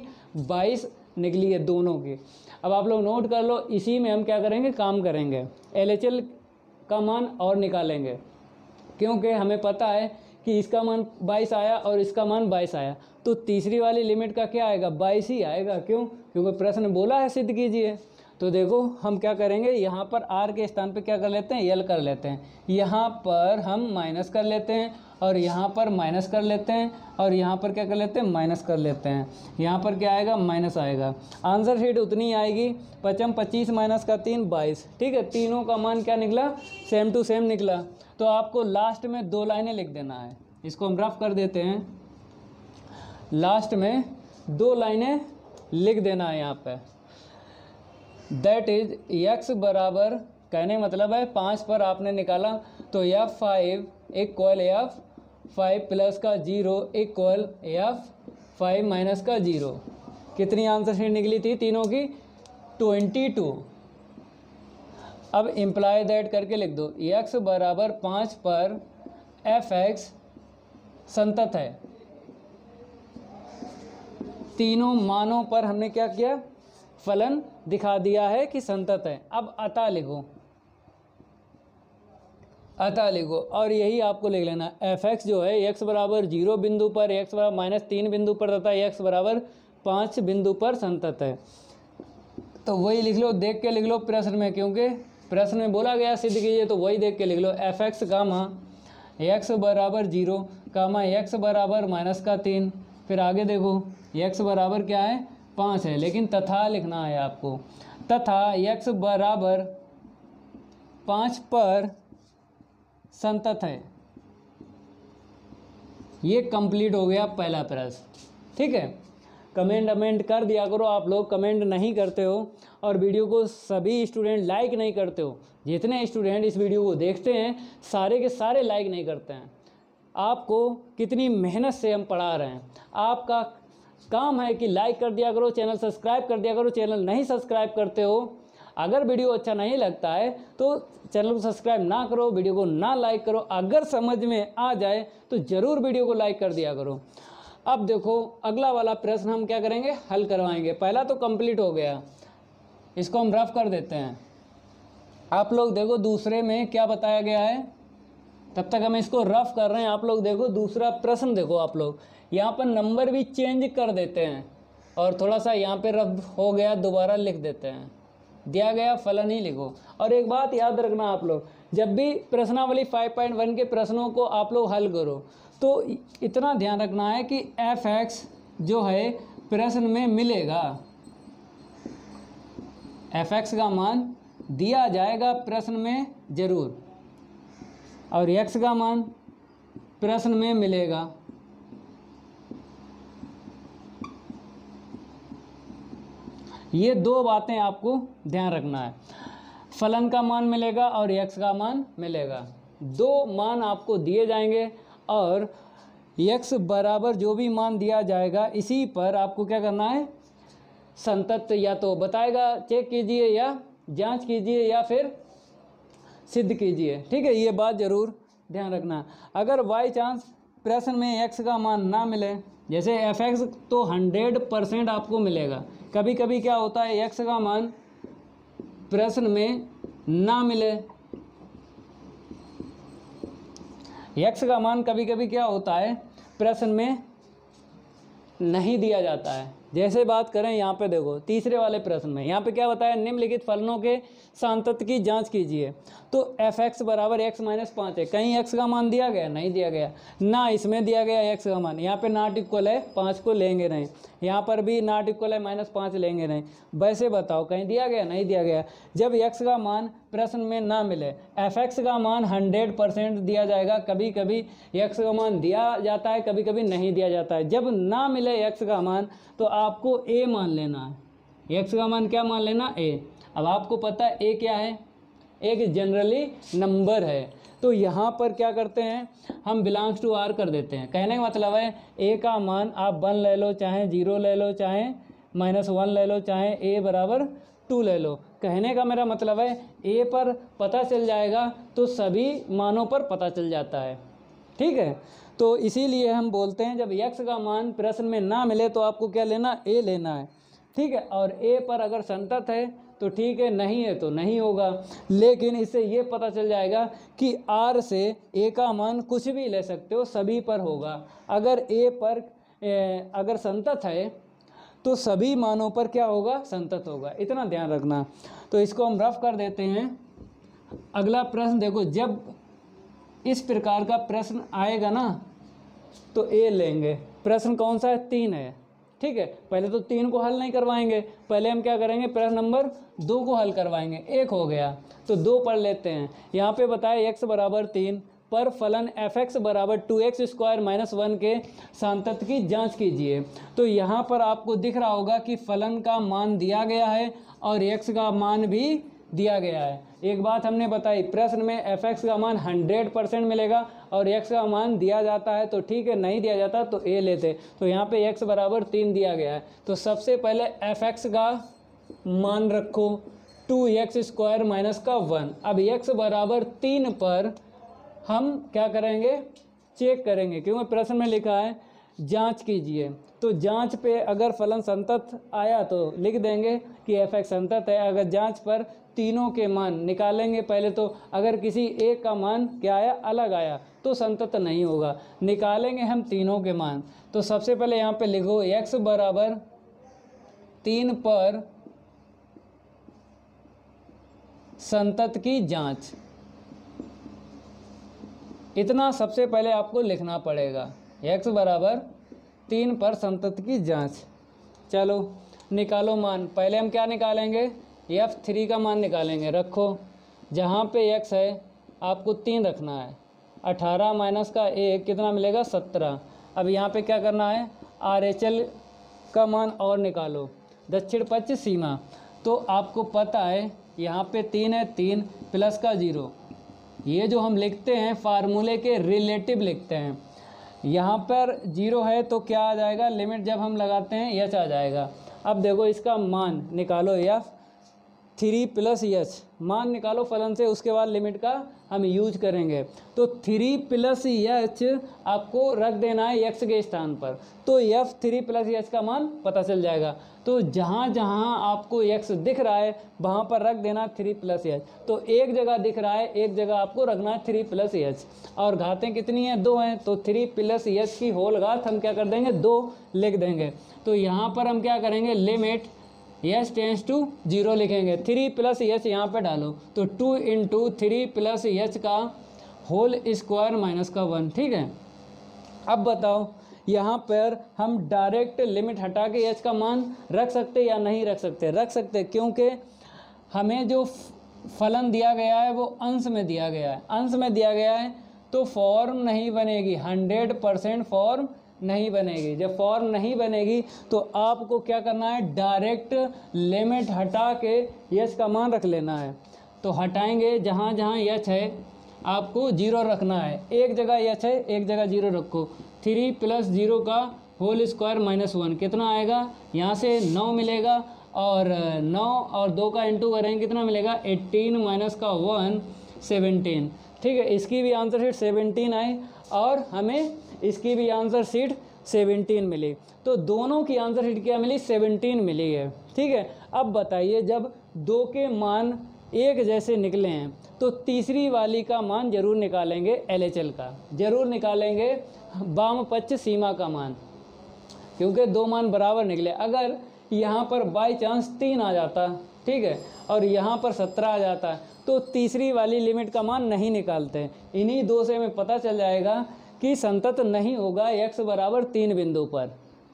22 निकली है दोनों की। अब आप लोग नोट कर लो, इसी में हम क्या करेंगे काम करेंगे, LHL का मान और निकालेंगे क्योंकि हमें पता है कि इसका मान 22 आया और इसका मान 22 आया तो तीसरी वाली लिमिट का क्या आएगा 22 ही आएगा। क्यों? क्योंकि प्रश्न बोला है सिद्ध कीजिए। तो देखो हम क्या करेंगे, यहाँ पर R के स्थान पे क्या कर लेते हैं L कर लेते हैं, यहाँ पर हम माइनस कर लेते हैं और यहाँ पर माइनस कर लेते हैं और यहाँ पर क्या कर लेते हैं माइनस कर लेते हैं। यहाँ पर क्या आएगा माइनस आएगा, आंसर शीट उतनी आएगी। 25 - 3 - 22 ठीक है, तीनों का मान क्या निकला सेम टू सेम निकला। तो आपको लास्ट में 2 लाइनें लिख देना है, इसको हम रफ कर देते हैं, लास्ट में 2 लाइनें लिख देना है यहाँ पर। दैट इज x बराबर, कहने मतलब है 5 पर आपने निकाला तो F5 equal F5 + 0 equal F5 - 0। कितनी आंसर शीट निकली थी तीनों की 22। अब इम्प्लाई दैट करके लिख दो, x बराबर 5 पर Fx संतत है, तीनों मानों पर हमने क्या किया फलन दिखा दिया है कि संतत है। अब अतः लिखो, अतः लिखो और यही आपको लिख लेना Fx जो है x बराबर 0 बिंदु पर, x बराबर -3 बिंदु पर तथा x बराबर 5 बिंदु पर संतत है। तो वही लिख लो, देख के लिख लो प्रश्न में, क्योंकि प्रश्न में बोला गया सिद्ध कीजिए तो वही देख के लिख लो। Fx कामा x बराबर 0 कामा x बराबर -3, फिर आगे देखो x बराबर क्या है 5 है, लेकिन तथा लिखना है आपको, तथा x बराबर 5 पर संतत है। ये कंप्लीट हो गया पहला प्रश्न। ठीक है, कमेंट अमेंट कर दिया करो, आप लोग कमेंट नहीं करते हो और वीडियो को सभी स्टूडेंट लाइक नहीं करते हो, जितने स्टूडेंट इस वीडियो को देखते हैं सारे के सारे लाइक नहीं करते हैं। आपको कितनी मेहनत से हम पढ़ा रहे हैं, आपका काम है कि लाइक कर दिया करो, चैनल सब्सक्राइब कर दिया करो। चैनल नहीं सब्सक्राइब करते हो, अगर वीडियो अच्छा नहीं लगता है तो चैनल को सब्सक्राइब ना करो, वीडियो को ना लाइक करो। अगर समझ में आ जाए तो ज़रूर वीडियो को लाइक कर दिया करो। अब देखो अगला वाला प्रश्न हम क्या करेंगे हल करवाएंगे। पहला तो कंप्लीट हो गया, इसको हम रफ कर देते हैं। आप लोग देखो दूसरे में क्या बताया गया है, तब तक हम इसको रफ कर रहे हैं। आप लोग देखो दूसरा प्रश्न देखो, आप लोग यहाँ पर नंबर भी चेंज कर देते हैं और थोड़ा सा यहाँ पे रफ हो गया दोबारा लिख देते हैं, दिया गया फलन ही लिखो। और एक बात याद रखना आप लोग, जब भी प्रश्नावली 5.1 के प्रश्नों को आप लोग हल करो तो इतना ध्यान रखना है कि Fx जो है प्रश्न में मिलेगा, Fx का मान दिया जाएगा प्रश्न में ज़रूर और x का मान प्रश्न में मिलेगा। ये 2 बातें आपको ध्यान रखना है, फलन का मान मिलेगा और x का मान मिलेगा, 2 मान आपको दिए जाएंगे और x बराबर जो भी मान दिया जाएगा इसी पर आपको क्या करना है संतत या तो बताएगा, चेक कीजिए या जांच कीजिए या फिर सिद्ध कीजिए। ठीक है, ये बात ज़रूर ध्यान रखना। अगर बाई चांस प्रश्न में x का मान ना मिले, जैसे Fx तो 100% आपको मिलेगा, कभी कभी क्या होता है x का मान प्रश्न में ना मिले, x का मान कभी कभी क्या होता है प्रश्न में नहीं दिया जाता है। जैसे बात करें यहाँ पे देखो तीसरे वाले प्रश्न में, यहाँ पे क्या बताया निम्नलिखित फलनों के सांतत्व की जांच कीजिए। तो Fx बराबर x - 5 है, कहीं x का मान दिया गया नहीं दिया गया, ना इसमें दिया गया x का मान, यहाँ पे नॉट इक्वल है 5 को लेंगे नहीं, यहाँ पर भी नॉट इक्वल है -5 लेंगे नहीं। वैसे बताओ कहीं दिया गया नहीं दिया गया, जब x का मान प्रश्न में ना मिले Fx का मान 100% दिया जाएगा, कभी कभी x का मान दिया जाता है कभी कभी नहीं दिया जाता है। जब ना मिले x का मान तो आपको a मान लेना है, x का मान क्या मान लेना a। अब आपको पता है a क्या है, एक जनरली नंबर है, तो यहाँ पर क्या करते हैं हम बिलोंग्स टू r कर देते हैं, कहने का मतलब है a का मान आप 1 ले लो चाहे 0 ले लो चाहे -1 ले लो, चाहे a = 2 ले लो। कहने का मेरा मतलब है a पर पता चल जाएगा तो सभी मानों पर पता चल जाता है, ठीक है। तो इसीलिए हम बोलते हैं जब x का मान प्रश्न में ना मिले तो आपको क्या लेना, a लेना है, ठीक है। और a पर अगर संतत है तो ठीक है, नहीं है तो नहीं होगा। लेकिन इससे ये पता चल जाएगा कि r से a का मान कुछ भी ले सकते हो, सभी पर होगा। अगर a पर अगर संतत है तो सभी मानों पर क्या होगा, संतत होगा, इतना ध्यान रखना। तो इसको हम रफ कर देते हैं। अगला प्रश्न देखो, जब इस प्रकार का प्रश्न आएगा ना तो ए लेंगे। प्रश्न कौन सा है, 3 है, ठीक है। पहले तो 3 को हल नहीं करवाएंगे, पहले हम क्या करेंगे, प्रश्न नंबर 2 को हल करवाएंगे। 1 हो गया तो 2 पढ़ लेते हैं। यहाँ पे बताया x बराबर 3 पर फलन fx बराबर 2x स्क्वायर माइनस 1 के सांतत्व की जांच कीजिए। तो यहाँ पर आपको दिख रहा होगा कि फलन का मान दिया गया है और x का मान भी दिया गया है। एक बात हमने बताई, प्रश्न में fx का मान 100% मिलेगा और x का मान दिया जाता है तो ठीक है, नहीं दिया जाता तो a लेते। तो यहाँ पे x बराबर 3 दिया गया है तो सबसे पहले fx का मान रखो 2x स्क्वायर माइनस 1। अब x बराबर 3 पर हम क्या करेंगे, चेक करेंगे, क्योंकि प्रश्न में लिखा है जांच कीजिए। तो जांच पे अगर फलन संतत आया तो लिख देंगे कि fx संतत है। अगर जांच पर तीनों के मान निकालेंगे पहले, तो अगर किसी एक का मान क्या आया, अलग आया तो संतत नहीं होगा। निकालेंगे हम तीनों के मान, तो सबसे पहले यहाँ पे लिखो x बराबर 3 पर संतत की जांच। इतना सबसे पहले आपको लिखना पड़ेगा, x बराबर 3 पर संतत की जांच। चलो निकालो मान। पहले हम क्या निकालेंगे, f3 का मान निकालेंगे। रखो जहाँ पे x है आपको 3 रखना है। 18 - 1 कितना मिलेगा, 17। अब यहाँ पे क्या करना है, RHL का मान और निकालो, दक्षिण पश्चिम सीमा। तो आपको पता है यहाँ पे 3 है, 3 + 0। ये जो हम लिखते हैं फार्मूले के रिलेटिव लिखते हैं। यहाँ पर 0 है तो क्या आ जाएगा, लिमिट जब हम लगाते हैं h आ जाएगा। अब देखो इसका मान निकालो, f3 + h मान निकालो फलन से, उसके बाद लिमिट का हम यूज करेंगे। तो 3 + h आपको रख देना है x के स्थान पर, तो f3 + h का मान पता चल जाएगा। तो जहाँ जहाँ आपको x दिख रहा है वहाँ पर रख देना 3 + h। तो एक जगह दिख रहा है, एक जगह आपको रखना है 3 + h। और घातें कितनी हैं, 2 हैं, तो 3 + h की होल घात हम क्या कर देंगे, 2 लिख देंगे। तो यहाँ पर हम क्या करेंगे, लिमिट h → 0 लिखेंगे। 3 + h यहाँ पर डालो तो 2 × 3 + h का होल स्क्वायर माइनस 1, ठीक है। अब बताओ यहाँ पर हम डायरेक्ट लिमिट हटा के h का मान रख सकते या नहीं रख सकते, रख सकते, क्योंकि हमें जो फलन दिया गया है वो अंश में दिया गया है। अंश में दिया गया है तो फॉर्म नहीं बनेगी, 100% फॉर्म नहीं बनेगी। जब फॉर्म नहीं बनेगी तो आपको क्या करना है, डायरेक्ट लिमिट हटा के h का मान रख लेना है। तो हटाएंगे, जहाँ जहाँ h है आपको 0 रखना है। एक जगह h है, एक जगह 0 रखो। 3 + 0 का होल स्क्वायर माइनस 1 कितना आएगा, यहाँ से 9 मिलेगा। और 9 और 2 का इंटू करेंगे कितना मिलेगा, 18 - 1 17, ठीक है। इसकी भी आंसर शीट 17 आई और हमें इसकी भी आंसर शीट 17 मिली। तो दोनों की आंसर शीट क्या मिली, 17 मिली है, ठीक है। अब बताइए जब 2 के मान एक जैसे निकले हैं तो तीसरी वाली का मान जरूर निकालेंगे, LHL का जरूर निकालेंगे, वामपक्ष सीमा का मान, क्योंकि 2 मान बराबर निकले। अगर यहाँ पर बाई चांस 3 आ जाता, ठीक है, और यहाँ पर 17 आ जाता तो तीसरी वाली लिमिट का मान नहीं निकालते। इन्हीं 2 से हमें पता चल जाएगा कि संतत नहीं होगा x बराबर 3 बिंदु पर,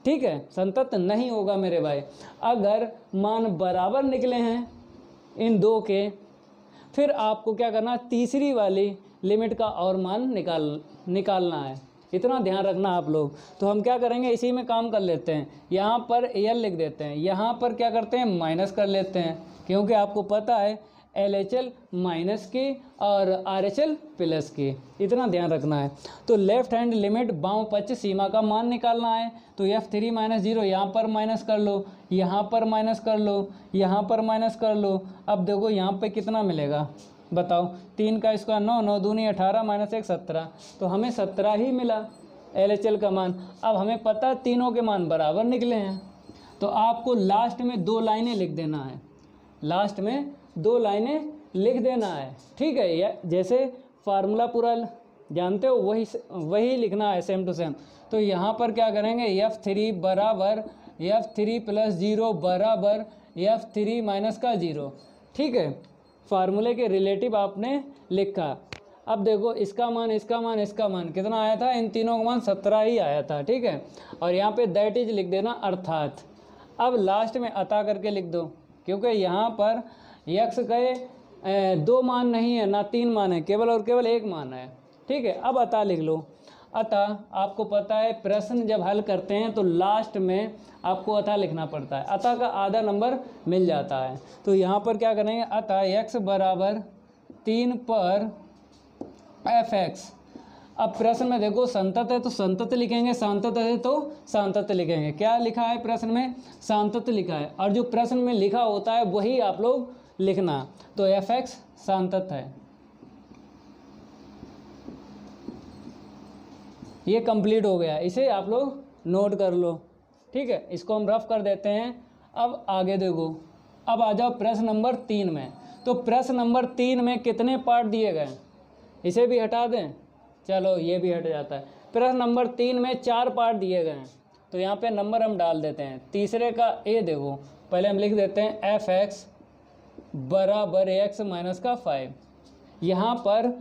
ठीक है, संतत नहीं होगा मेरे भाई। अगर मान बराबर निकले हैं इन 2 के, फिर आपको क्या करना, तीसरी वाली लिमिट का और मान निकालना है, इतना ध्यान रखना आप लोग। तो हम क्या करेंगे, इसी में काम कर लेते हैं। यहाँ पर AL लिख देते हैं, यहाँ पर क्या करते हैं, माइनस कर लेते हैं, क्योंकि आपको पता है LHL माइनस की और RHL प्लस की, इतना ध्यान रखना है। तो लेफ्ट हैंड लिमिट बाँव पक्ष सीमा का मान निकालना है। तो F3 माइनस जीरो यहाँ पर माइनस कर लो, यहाँ पर माइनस कर लो, यहाँ पर माइनस कर लो। अब देखो यहाँ पे कितना मिलेगा, बताओ। 3 का स्क्वायर 9, 9 दूनी 18 माइनस 1 17। तो हमें 17 ही मिला LHL का मान। अब हमें पता है तीनों के मान बराबर निकले हैं। तो आपको लास्ट में 2 लाइनें लिख देना है, लास्ट में 2 लाइनें लिख देना है, ठीक है। या जैसे फार्मूला पूरा जानते हो वही लिखना है, सेम टू सेम। तो यहाँ पर क्या करेंगे, F3 बराबर F3 प्लस जीरो बराबर F3 माइनस का जीरो, ठीक है। फार्मूले के रिलेटिव आपने लिखा। अब देखो इसका मान, इसका मान, इसका मान कितना आया था, इन तीनों का मान 17 ही आया था, ठीक है। और यहाँ पे दैट इज लिख देना, अर्थात। अब लास्ट में अता करके लिख दो, क्योंकि यहाँ पर यक्ष के 2 मान नहीं है, ना 3 मान है, केवल और केवल 1 मान है, ठीक है। अब अता लिख लो। अता आपको पता है प्रश्न जब हल करते हैं तो लास्ट में आपको अता लिखना पड़ता है, अता का आधा नंबर मिल जाता है। तो यहाँ पर क्या करेंगे, अता यक्ष बराबर 3 पर F(x)। अब प्रश्न में देखो संतत है तो संतत लिखेंगे, सांतत है तो सांतत लिखेंगे। क्या लिखा है प्रश्न में, सांतत लिखा है, और जो प्रश्न में लिखा होता है वही आप लोग लिखना। तो F(x) सांतत है। ये कंप्लीट हो गया, इसे आप लोग नोट कर लो, ठीक है। इसको हम रफ कर देते हैं। अब आगे देखो, अब आ जाओ प्रश्न नंबर 3 में। तो प्रश्न नंबर 3 में कितने पार्ट दिए गए, इसे भी हटा दें, चलो ये भी हट जाता है। प्रश्न नंबर 3 में 4 पार्ट दिए गए हैं, तो यहाँ पे नंबर हम डाल देते हैं। तीसरे का ए देखो, पहले हम लिख देते हैं F(x) बराबर एक्स माइनस का 5। यहाँ पर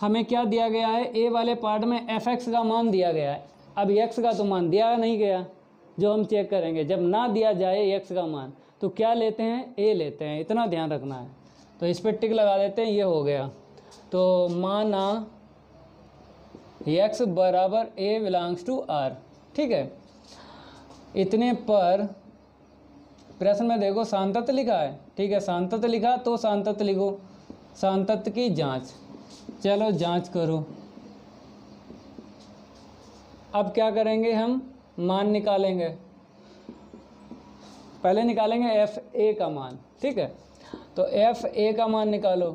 हमें क्या दिया गया है, ए वाले पार्ट में F(x) का मान दिया गया है। अब एक्स का तो मान दिया नहीं गया, जो हम चेक करेंगे जब ना दिया जाए एक्स का मान, तो क्या लेते हैं, ए लेते हैं, इतना ध्यान रखना है। तो इस पर टिक लगा देते हैं, ये हो गया। तो माना x बराबर a बिलोंग्स टू r, ठीक है। इतने पर प्रश्न में देखो सांतत लिखा है, ठीक है। सांतत लिखा तो सांतत लिखो, सांतत की जांच, चलो जांच करो। अब क्या करेंगे, हम मान निकालेंगे, पहले निकालेंगे F(a) का मान, ठीक है। तो F(a) का मान निकालो,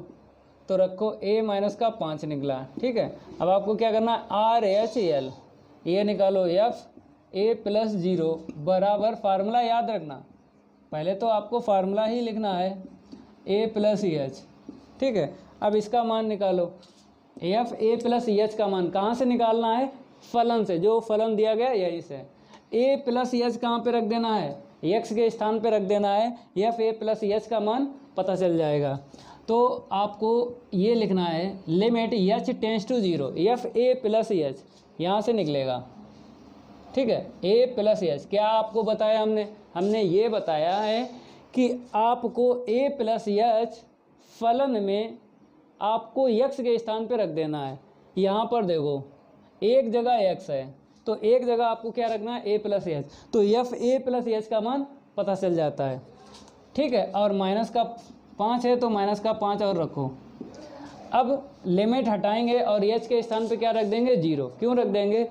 तो रखो a माइनस का 5 निकला, ठीक है। अब आपको क्या करना है, RHL ये निकालो, F(a) प्लस जीरो बराबर, फार्मूला याद रखना, पहले तो आपको फार्मूला ही लिखना है, a प्लस एच, ठीक है। अब इसका मान निकालो, F(a) प्लस एच का मान कहाँ से निकालना है, फलन से, जो फलन दिया गया यहीं से। a प्लस एच कहाँ पर रख देना है, x के स्थान पर रख देना है, F(a) प्लस एच का मान पता चल जाएगा। तो आपको ये लिखना है, limit H tends to zero, F(a) plus H यहाँ से निकलेगा, ठीक है, a प्लस एच। क्या आपको बताया हमने, ये बताया है कि आपको a प्लस एच फलन में आपको x के स्थान पे रख देना है। यहाँ पर देखो एक जगह x है, तो एक जगह आपको क्या रखना है, a प्लस एच। तो F(a) प्लस एच का मान पता चल जाता है, ठीक है। और माइनस का 5 है तो माइनस का 5 और रखो। अब लिमिट हटाएंगे और एच के स्थान पे क्या रख देंगे, जीरो। क्यों रख देंगे,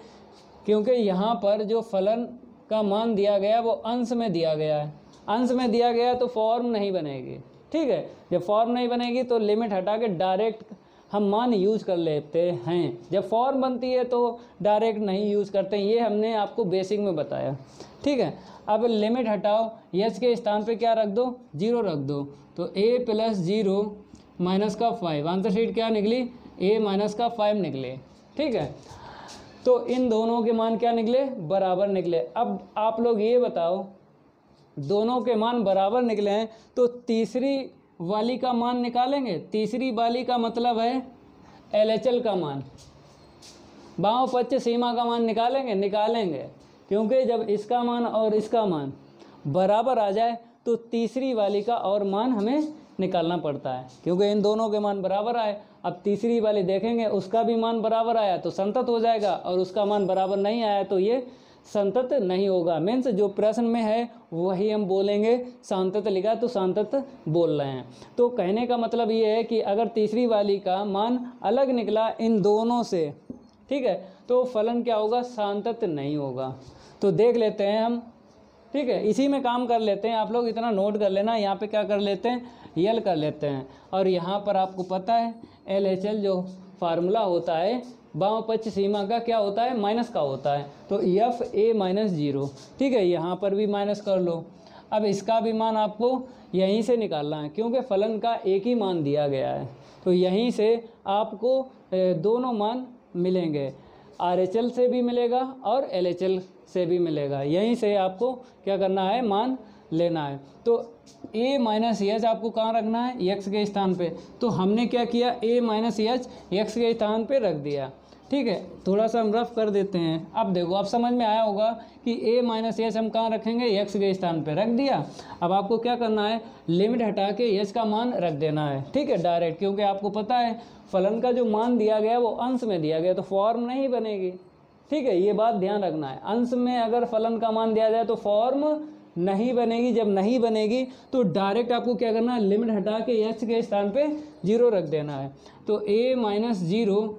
क्योंकि यहाँ पर जो फलन का मान दिया गया वो अंश में दिया गया है, अंश में दिया गया तो फॉर्म नहीं बनेगी, ठीक है। जब फॉर्म नहीं बनेगी तो लिमिट हटा के डायरेक्ट हम मान यूज़ कर लेते हैं, जब फॉर्म बनती है तो डायरेक्ट नहीं यूज़ करते, ये हमने आपको बेसिक में बताया, ठीक है। अब लिमिट हटाओ, एच के स्थान पे क्या रख दो, जीरो रख दो। तो a प्लस जीरो माइनस का 5, आंसर शीट क्या निकली, a माइनस का 5 निकले, ठीक है। तो इन दोनों के मान क्या निकले, बराबर निकले। अब आप लोग ये बताओ, दोनों के मान बराबर निकले हैं तो तीसरी वाली का मान निकालेंगे। तीसरी वाली का मतलब है LHL का मान, बाँव पक्ष सीमा का मान निकालेंगे, क्योंकि जब इसका मान और इसका मान बराबर आ जाए तो तीसरी वाली का और मान हमें निकालना पड़ता है, क्योंकि इन दोनों के मान बराबर आए। अब तीसरी वाली देखेंगे, उसका भी मान बराबर आया तो संतत हो जाएगा, और उसका मान बराबर नहीं आया तो ये संतत नहीं होगा। मीन्स जो प्रश्न में है वही हम बोलेंगे। संतत लिखा तो संतत बोल रहे हैं। तो कहने का मतलब ये है कि अगर तीसरी वाली का मान अलग निकला इन दोनों से, ठीक है, तो फलन क्या होगा? संतत नहीं होगा। तो देख लेते हैं हम, ठीक है, इसी में काम कर लेते हैं। आप लोग इतना नोट कर लेना। यहाँ पे क्या कर लेते हैं? यल कर लेते हैं। और यहाँ पर आपको पता है LHL जो फार्मूला होता है वामपक्ष सीमा का क्या होता है? माइनस का होता है। तो FA -0, ठीक है, यहाँ पर भी माइनस कर लो। अब इसका भी मान आपको यहीं से निकालना है क्योंकि फलन का एक ही मान दिया गया है। तो यहीं से आपको दोनों मान मिलेंगे, RHL से भी मिलेगा और LHL से भी मिलेगा। यहीं से आपको क्या करना है? मान लेना है। तो A -H आपको कहाँ रखना है? X के स्थान पे। तो हमने क्या किया? A -H X के स्थान पे रख दिया, ठीक है। थोड़ा सा हम रफ कर देते हैं। अब देखो, अब समझ में आया होगा कि A -H हम कहाँ रखेंगे? X के स्थान पे रख दिया। अब आपको क्या करना है? लिमिट हटा के H का मान रख देना है, ठीक है, डायरेक्ट। क्योंकि आपको पता है फलन का जो मान दिया गया वो अंश में दिया गया, तो फॉर्म नहीं बनेगी, ठीक है। ये बात ध्यान रखना है, अंश में अगर फलन का मान दिया जाए तो फॉर्म नहीं बनेगी। जब नहीं बनेगी तो डायरेक्ट आपको क्या करना है? लिमिट हटा के h के स्थान पे 0 रख देना है। तो A -0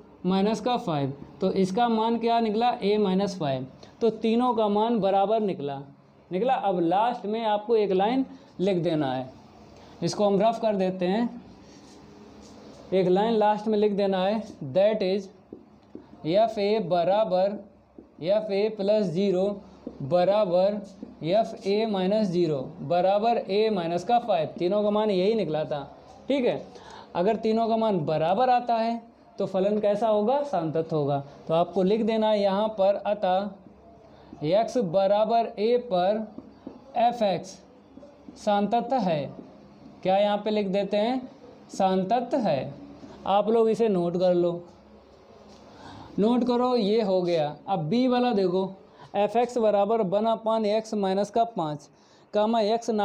- 5, तो इसका मान क्या निकला? A -5। तो तीनों का मान बराबर निकला। अब लास्ट में आपको एक लाइन लिख देना है, इसको हम रफ कर देते हैं। एक लाइन लास्ट में लिख देना है, that is FA = FA + 0 = FA - 0 = A - 5। तीनों का मान यही निकला था, ठीक है। अगर तीनों का मान बराबर आता है तो फलन कैसा होगा? संतत होगा। तो आपको लिख देना है यहाँ पर, अतः X = A पर FX संतत है। क्या यहाँ पे लिख देते हैं? संतत है। आप लोग इसे नोट कर लो, नोट करो। ये हो गया। अब B वाला देखो, FX = 1/(X - 5), X ≠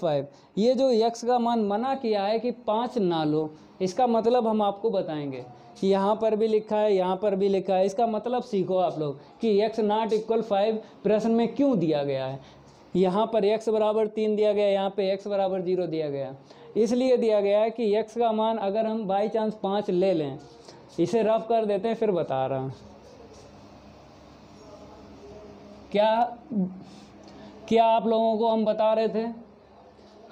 5। ये जो x का मान मना किया है कि 5 ना लो, इसका मतलब हम आपको बताएंगे। यहाँ पर भी लिखा है, यहाँ पर भी लिखा है, इसका मतलब सीखो आप लोग कि X ≠ 5 प्रश्न में क्यों दिया गया है। यहाँ पर X = 3 दिया गया, यहाँ पे X = 0 दिया गया। इसलिए दिया गया है कि x का मान अगर हम बाई चांस 5 ले लें। इसे रफ कर देते हैं, फिर बता रहा हूँ। क्या आप लोगों को हम बता रहे थे?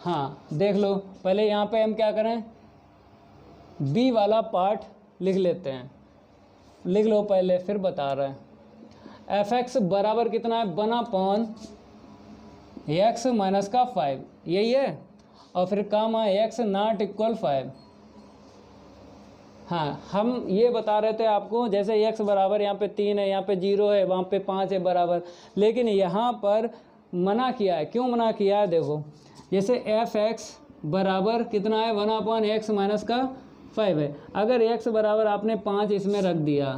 हाँ, देख लो। पहले यहाँ पे हम क्या करें? B वाला पार्ट लिख लेते हैं, लिख लो पहले, फिर बता रहे हैं। FX = कितना है? 1/(X - 5), यही है। और फिर काम है X ≠ 5। हाँ, हम ये बता रहे थे आपको, जैसे X = यहाँ पे 3 है, यहाँ पे 0 है, वहाँ पे 5 है बराबर, लेकिन यहाँ पर मना किया है। क्यों मना किया है? देखो, जैसे FX = कितना है? 1/(X - 5) है। अगर X = आपने 5 इसमें रख दिया,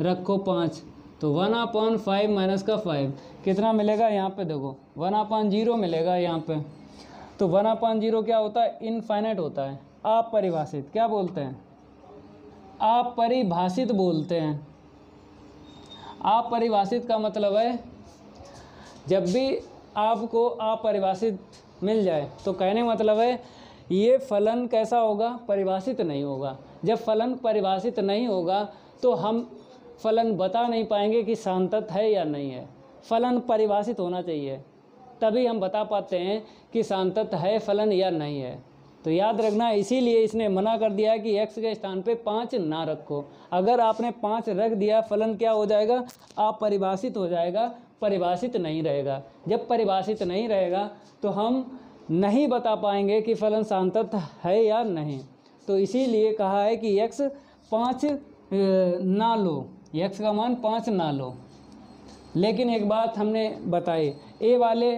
रखो 5, तो 1/(5 - 5) कितना मिलेगा? यहाँ पे देखो 1/0 मिलेगा यहाँ पे। तो 1/0 क्या होता है? इनफाइनाइट होता है, अपरिभाषित। क्या बोलते हैं? अपरिभाषित बोलते हैं। अपरिभाषित का मतलब है जब भी आपको अपरिभाषित मिल जाए तो कहने का मतलब है ये फलन कैसा होगा? परिभाषित नहीं होगा। जब फलन परिभाषित नहीं होगा तो हम फलन बता नहीं पाएंगे कि संतत है या नहीं है। फलन परिभाषित होना चाहिए, तभी हम बता पाते हैं कि संतत है फलन या नहीं है। तो याद रखना, इसीलिए इसने मना कर दिया है कि x के स्थान पे 5 ना रखो। अगर आपने 5 रख दिया, फलन क्या हो जाएगा? अपरिभाषित हो जाएगा, परिभाषित नहीं रहेगा। जब परिभाषित नहीं रहेगा तो हम नहीं बता पाएंगे कि फलन संतत है या नहीं। तो इसीलिए कहा है कि x 5 ना लो, x का मान 5 ना लो। लेकिन एक बात हमने बताई, ए वाले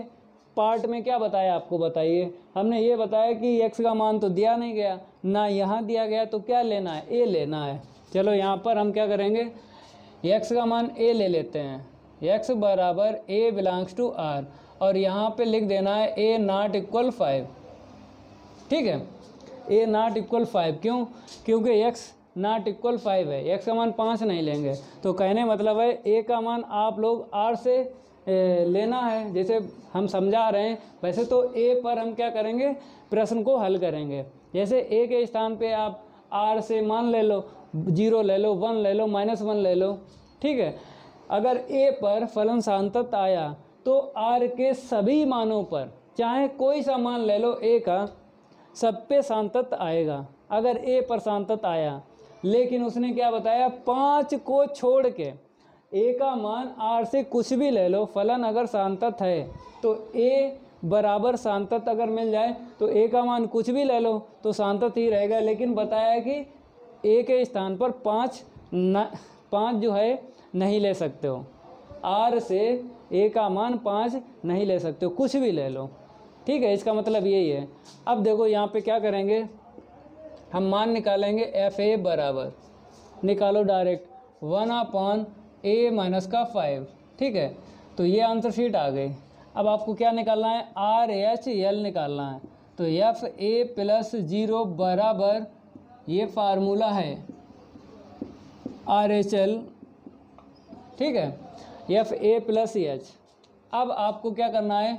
पार्ट में क्या बताया आपको? बताइए। हमने ये बताया कि x का मान तो दिया नहीं गया ना, यहाँ दिया गया, तो क्या लेना है? a लेना है। चलो यहाँ पर हम क्या करेंगे? x का मान a ले लेते हैं। X = A ∈R, और यहाँ पे लिख देना है A ≠ 5, ठीक है। A ≠ 5 क्यों? क्योंकि X ≠ 5 है। x का मान 5 नहीं लेंगे। तो कहने मतलब है a का मान आप लोग r से लेना है, जैसे हम समझा रहे हैं वैसे तो ए पर हम क्या करेंगे, प्रश्न को हल करेंगे। जैसे ए के स्थान पे आप आर से मान ले लो, जीरो ले लो, वन ले लो, -1 ले लो, ठीक है। अगर ए पर फलन सांतत्य आया तो आर के सभी मानों पर, चाहे कोई सा मान ले लो ए का, सब पे सांतत्य आएगा। अगर ए पर सांतत्य आया, लेकिन उसने क्या बताया, 5 को छोड़ के ए का मान आर से कुछ भी ले लो, फलन अगर सांतत्य है तो ए बराबर सांतत्य अगर मिल जाए तो ए का मान कुछ भी ले लो तो सांतत्य ही रहेगा। लेकिन बताया कि ए के स्थान पर 5 जो है नहीं ले सकते हो, आर से ए का मान 5 नहीं ले सकते हो, कुछ भी ले लो, ठीक है। इसका मतलब यही है। अब देखो यहाँ पे क्या करेंगे, हम मान निकालेंगे एफ ए बराबर, निकालो डायरेक्ट 1/a - 5, ठीक है। तो ये आंसर शीट आ गई। अब आपको क्या निकालना है, RHL निकालना है। तो F(a + 0) बराबर, ये फार्मूला है RHL, ठीक है, F(a + H)। अब आपको क्या करना है,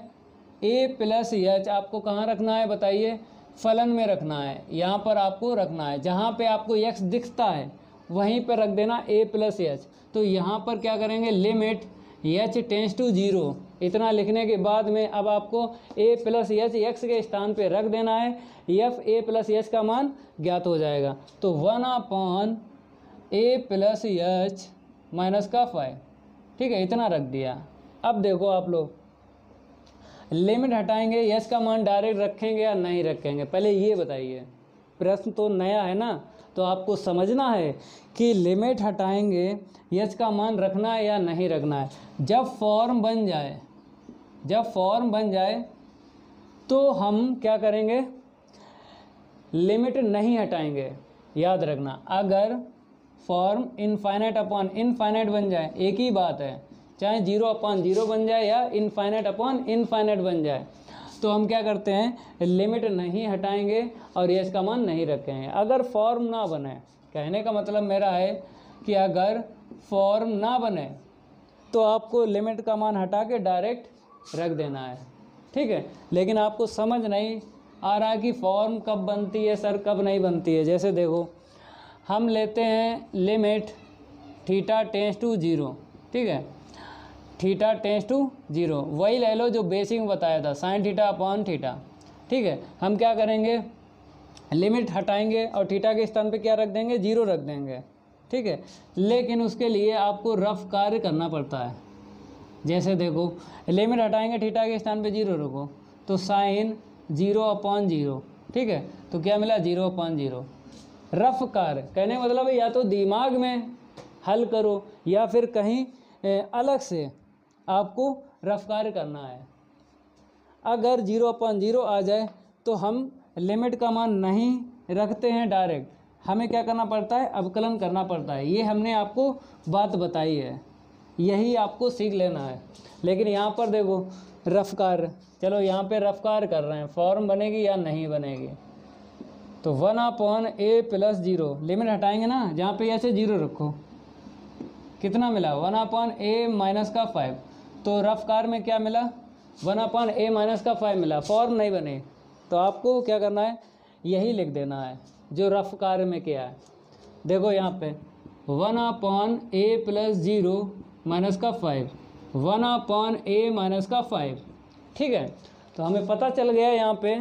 a + h आपको कहाँ रखना है बताइए, फलन में रखना है। यहाँ पर आपको रखना है, जहाँ पे आपको x दिखता है वहीं पर रख देना a + h। तो यहाँ पर क्या करेंगे, लिमिट h → 0, इतना लिखने के बाद में अब आपको a + h x के स्थान पे रख देना है। f(a + h) का मान ज्ञात हो जाएगा। तो 1/a + h - 5, ठीक है, इतना रख दिया। अब देखो आप लोग लिमिट हटाएंगे, यस का मान डायरेक्ट रखेंगे या नहीं रखेंगे, पहले ये बताइए। प्रश्न तो नया है ना, तो आपको समझना है कि लिमिट हटाएंगे यस का मान रखना है या नहीं रखना है। जब फॉर्म बन जाए तो हम क्या करेंगे, लिमिट नहीं हटाएंगे, याद रखना। अगर फॉर्म इनफाइनाइट बन जाए, एक ही बात है, चाहे 0/0 बन जाए या इनफाइनाइट बन जाए, तो हम क्या करते हैं, लिमिट नहीं हटाएंगे और यस का मान नहीं रखेंगे। अगर फॉर्म ना बने, कहने का मतलब मेरा है कि अगर फॉर्म ना बने तो आपको लिमिट का मान हटा के डायरेक्ट रख देना है, ठीक है। लेकिन आपको समझ नहीं आ रहा कि फॉर्म कब बनती है सर, कब नहीं बनती है। जैसे देखो, हम लेते हैं लिमिट θ → 0, ठीक है, θ → 0, वही ले लो जो बेसिक में बताया था, sin θ/θ, ठीक है। हम क्या करेंगे, लिमिट हटाएंगे और थीटा के स्थान पे क्या रख देंगे, 0 रख देंगे, ठीक है। लेकिन उसके लिए आपको रफ कार्य करना पड़ता है। जैसे देखो, लिमिट हटाएंगे, थीटा के स्थान पे 0 रखो, तो sin 0/0, ठीक है। तो क्या मिला, 0/0। रफ कार्य कहने का मतलब या तो दिमाग में हल करो या फिर कहीं अलग से आपको रफ कार्य करना है। अगर 0/0 आ जाए तो हम लिमिट का मान नहीं रखते हैं डायरेक्ट, हमें क्या करना पड़ता है, अवकलन करना पड़ता है। ये हमने आपको बात बताई है, यही आपको सीख लेना है। लेकिन यहाँ पर देखो रफ कार्य, चलो यहाँ पे रफ कार्य कर रहे हैं, फॉर्म बनेगी या नहीं बनेगी। तो 1/a + 0, लिमिट हटाएंगे ना, जहाँ पे ऐसे 0 रखो, कितना मिला, 1/a - 5। तो रफ कार्य में क्या मिला, 1/a - 5 मिला, फॉर्म नहीं बने। तो आपको क्या करना है, यही लिख देना है जो रफ कार्य में किया है। देखो यहाँ पे 1/a + 0 - 5, 1/a - 5, ठीक है। तो हमें पता चल गया यहाँ पे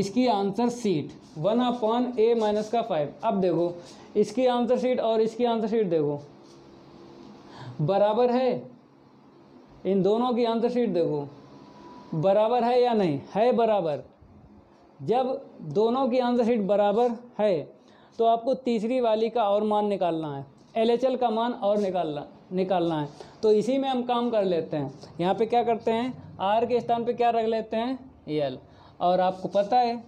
इसकी आंसर शीट 1/a - 5। अब देखो इसकी आंसर शीट और इसकी आंसर शीट देखो बराबर है, इन दोनों की आंसर शीट देखो बराबर है या नहीं है। बराबर, जब दोनों की आंसर शीट बराबर है तो आपको तीसरी वाली का और मान निकालना है, LHL का मान और निकालना है। तो इसी में हम काम कर लेते हैं। यहाँ पे क्या करते हैं, R के स्थान पे क्या रख लेते हैं, L। और आपको पता है a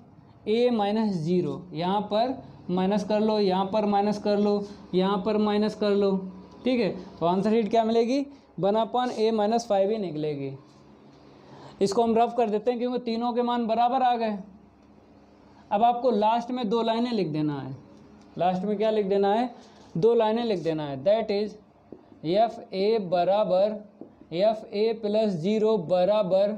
- 0, यहाँ पर माइनस कर लो, यहाँ पर माइनस कर लो, यहाँ पर माइनस कर लो, ठीक है। तो आंसर शीट क्या मिलेगी, 1/a - 5 ही निकलेगी। इसको हम रफ कर देते हैं क्योंकि तीनों के मान बराबर आ गए। अब आपको लास्ट में 2 लाइनें लिख देना है। लास्ट में क्या लिख देना है, 2 लाइनें लिख देना है। दैट इज f a बराबर एफ ए प्लस जीरो बराबर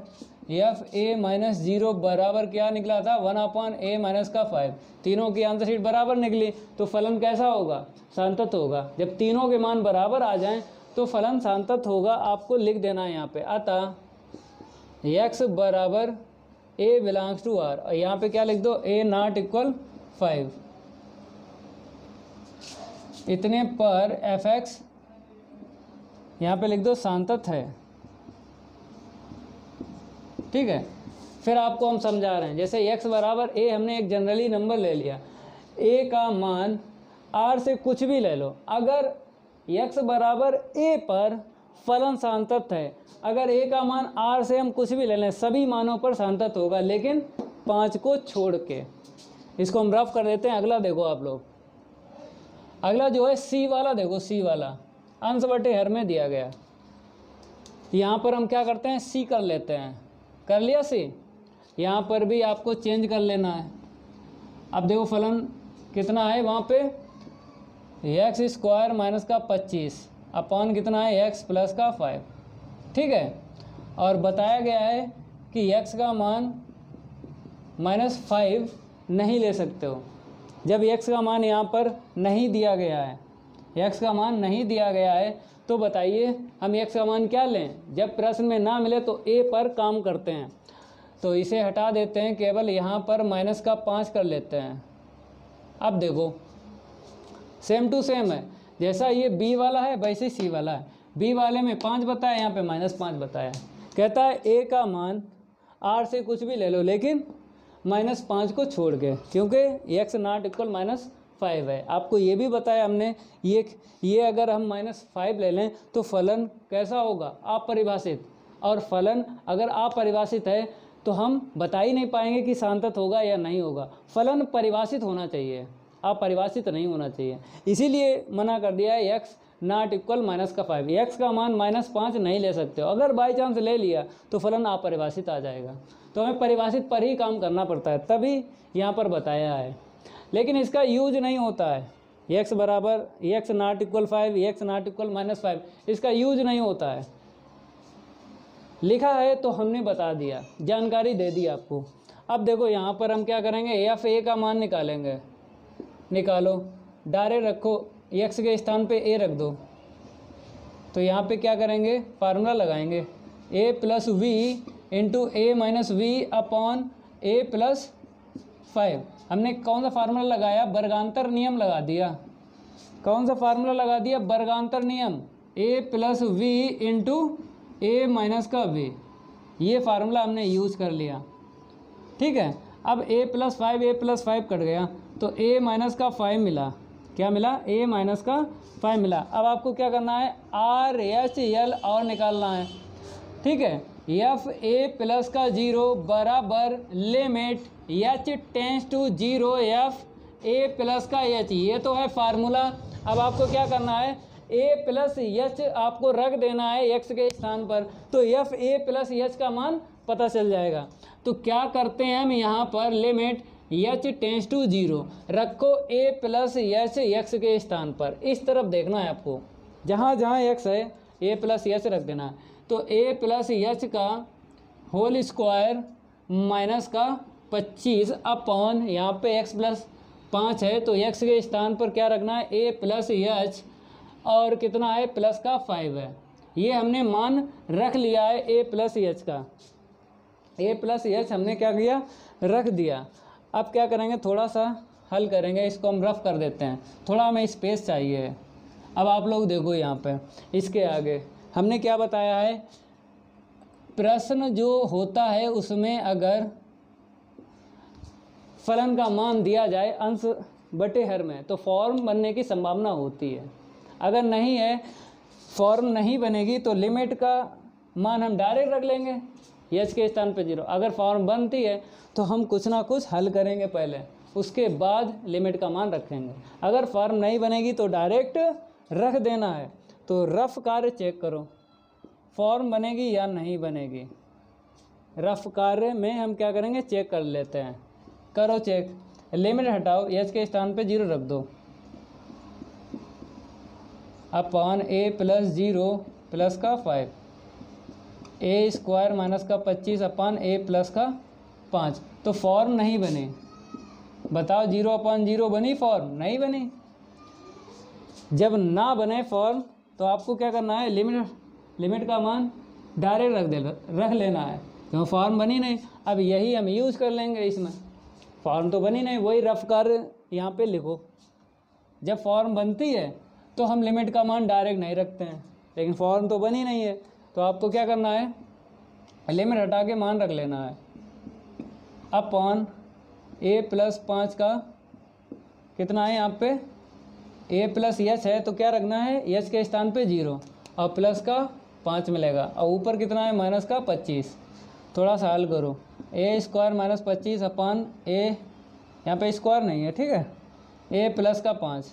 एफ ए माइनस जीरो बराबर क्या निकला था 1/a - का 5। तीनों की आंसर शीट बराबर निकली तो फलन कैसा होगा, सांतत होगा। जब तीनों के मान बराबर आ जाएं तो फलन सांतत होगा। आपको लिख देना है यहाँ पे, अतः एक्स बराबर a बिलोंग्स टू आर और यहाँ पे क्या लिख दो a नॉट इक्वल 5। इतने पर एफ एक्स यहाँ पे लिख दो सांतत है, ठीक है। फिर आपको हम समझा रहे हैं, जैसे x बराबर a हमने एक जनरली नंबर ले लिया, a का मान r से कुछ भी ले लो, अगर x बराबर a पर फलन सांतत है, अगर a का मान r से हम कुछ भी ले लें सभी मानों पर सांतत होगा, लेकिन 5 को छोड़ के। इसको हम रफ कर देते हैं। अगला देखो आप लोग, अगला जो है c वाला देखो, c वाला अंश बटे हर में दिया गया। यहाँ पर हम क्या करते हैं, c कर लेते हैं, कर लिया सी। यहाँ पर भी आपको चेंज कर लेना है। अब देखो फलन कितना है वहाँ पे, x² - का 25 अपॉन कितना है x+ का 5, ठीक है। और बताया गया है कि x का मान -5 नहीं ले सकते हो। जब x का मान यहाँ पर नहीं दिया गया है, x का मान नहीं दिया गया है, तो बताइए हम x का मान क्या लें। जब प्रश्न में ना मिले तो a पर काम करते हैं, तो इसे हटा देते हैं, केवल यहाँ पर -5 कर लेते हैं। अब देखो सेम टू सेम है, जैसा ये b वाला है वैसे c वाला है। b वाले में 5 बताया, यहाँ पे -5 बताया। कहता है a का मान r से कुछ भी ले लो लेकिन -5 को छोड़ के, क्योंकि x नॉट इक्वल -5 है। आपको ये भी बताया हमने, ये अगर हम -5 ले लें तो फलन कैसा होगा, अपरिभाषित। और फलन अगर अपरिभाषित है तो हम बता ही नहीं पाएंगे कि सांतत होगा या नहीं होगा। फलन परिभाषित होना चाहिए, अपरिभाषित नहीं होना चाहिए। इसीलिए मना कर दिया है x नॉट इक्वल -5। x का मान -5 नहीं ले सकते हो, अगर बाई चांस ले लिया तो फलन अपरिभाषित आ जाएगा। तो हमें परिभाषित पर ही काम करना पड़ता है, तभी यहाँ पर बताया है। लेकिन इसका यूज नहीं होता है, x बराबर x not equal 5, x not equal -5, इसका यूज नहीं होता है। लिखा है तो हमने बता दिया, जानकारी दे दी आपको। अब देखो यहाँ पर हम क्या करेंगे, एफ ए का मान निकालेंगे। निकालो, डायरेक्ट रखो, x के स्थान पे a रख दो। तो यहाँ पे क्या करेंगे, फार्मूला लगाएंगे, a + v × a - v upon a + 5। हमने कौन सा फार्मूला लगाया, वर्गांतर नियम लगा दिया। कौन सा फार्मूला लगा दिया, वर्गांतर नियम, a + v × a - का v। ये फार्मूला हमने यूज़ कर लिया, ठीक है। अब a + 5 कट गया तो a - का 5 मिला। क्या मिला, a - का 5 मिला। अब आपको क्या करना है, r, h, l और निकालना है, ठीक है। f a + का 0 बराबर लिमिट h → 0 f a + का h। ये तो है फार्मूला। अब आपको क्या करना है, a + h आपको रख देना है x के स्थान पर, तो f a + h का मान पता चल जाएगा। तो क्या करते हैं हम यहाँ पर, लिमिट h → 0 रखो, a + h x के स्थान पर। इस तरफ देखना है आपको, जहाँ जहाँ x है a + h रख देना है। तो a + h² - का 25 अपॉन यहाँ पे x + 5 है, तो x के स्थान पर क्या रखना है, a + h और कितना है + का 5 है। ये हमने मान रख लिया है a + h का, a + h हमने क्या किया, रख दिया। अब क्या करेंगे, थोड़ा सा हल करेंगे, इसको हम रफ कर देते हैं, थोड़ा हमें स्पेस चाहिए। अब आप लोग देखो यहाँ पे, इसके आगे हमने क्या बताया है, प्रश्न जो होता है उसमें अगर फलन का मान दिया जाए अंश बटे हर में तो फॉर्म बनने की संभावना होती है। अगर नहीं है, फॉर्म नहीं बनेगी, तो लिमिट का मान हम डायरेक्ट रख लेंगे h के स्थान पे 0। अगर फॉर्म बनती है तो हम कुछ ना कुछ हल करेंगे पहले, उसके बाद लिमिट का मान रखेंगे। अगर फॉर्म नहीं बनेगी तो डायरेक्ट रख देना है। तो रफ कार्य चेक करो, फॉर्म बनेगी या नहीं बनेगी। रफ कार्य में हम क्या करेंगे, चेक कर लेते हैं। करो चेक, लिमिट हटाओ, h के स्थान पे 0 रख दो अपॉन a + 0 + का 5। ए स्क्वायर माइनस का 25 अपन ए प्लस का 5। तो फॉर्म नहीं बने, बताओ 0/0 बनी फॉर्म? नहीं बनी। जब ना बने फॉर्म तो आपको क्या करना है, लिमिट का मान डायरेक्ट रख लेना है, क्यों फॉर्म बनी नहीं। अब यही हम यूज़ कर लेंगे इसमें, फॉर्म तो बनी नहीं, वही रफ कर यहाँ पे लिखो। जब फॉर्म बनती है तो हम लिमिट का मान डायरेक्ट नहीं रखते हैं, लेकिन फॉर्म तो बनी नहीं है, तो आपको क्या करना है, लिमिट हटा के मान रख लेना है। अपॉन ए प्लस 5 का कितना है यहाँ पे, ए प्लस एच है, तो क्या रखना है, एच के स्थान पे 0 और प्लस का 5 मिलेगा, और ऊपर कितना है माइनस का 25। थोड़ा सा हल करो, ए स्क्वायर माइनस 25 अपन ए, यहाँ पे स्क्वायर नहीं है ठीक है, ए प्लस का 5।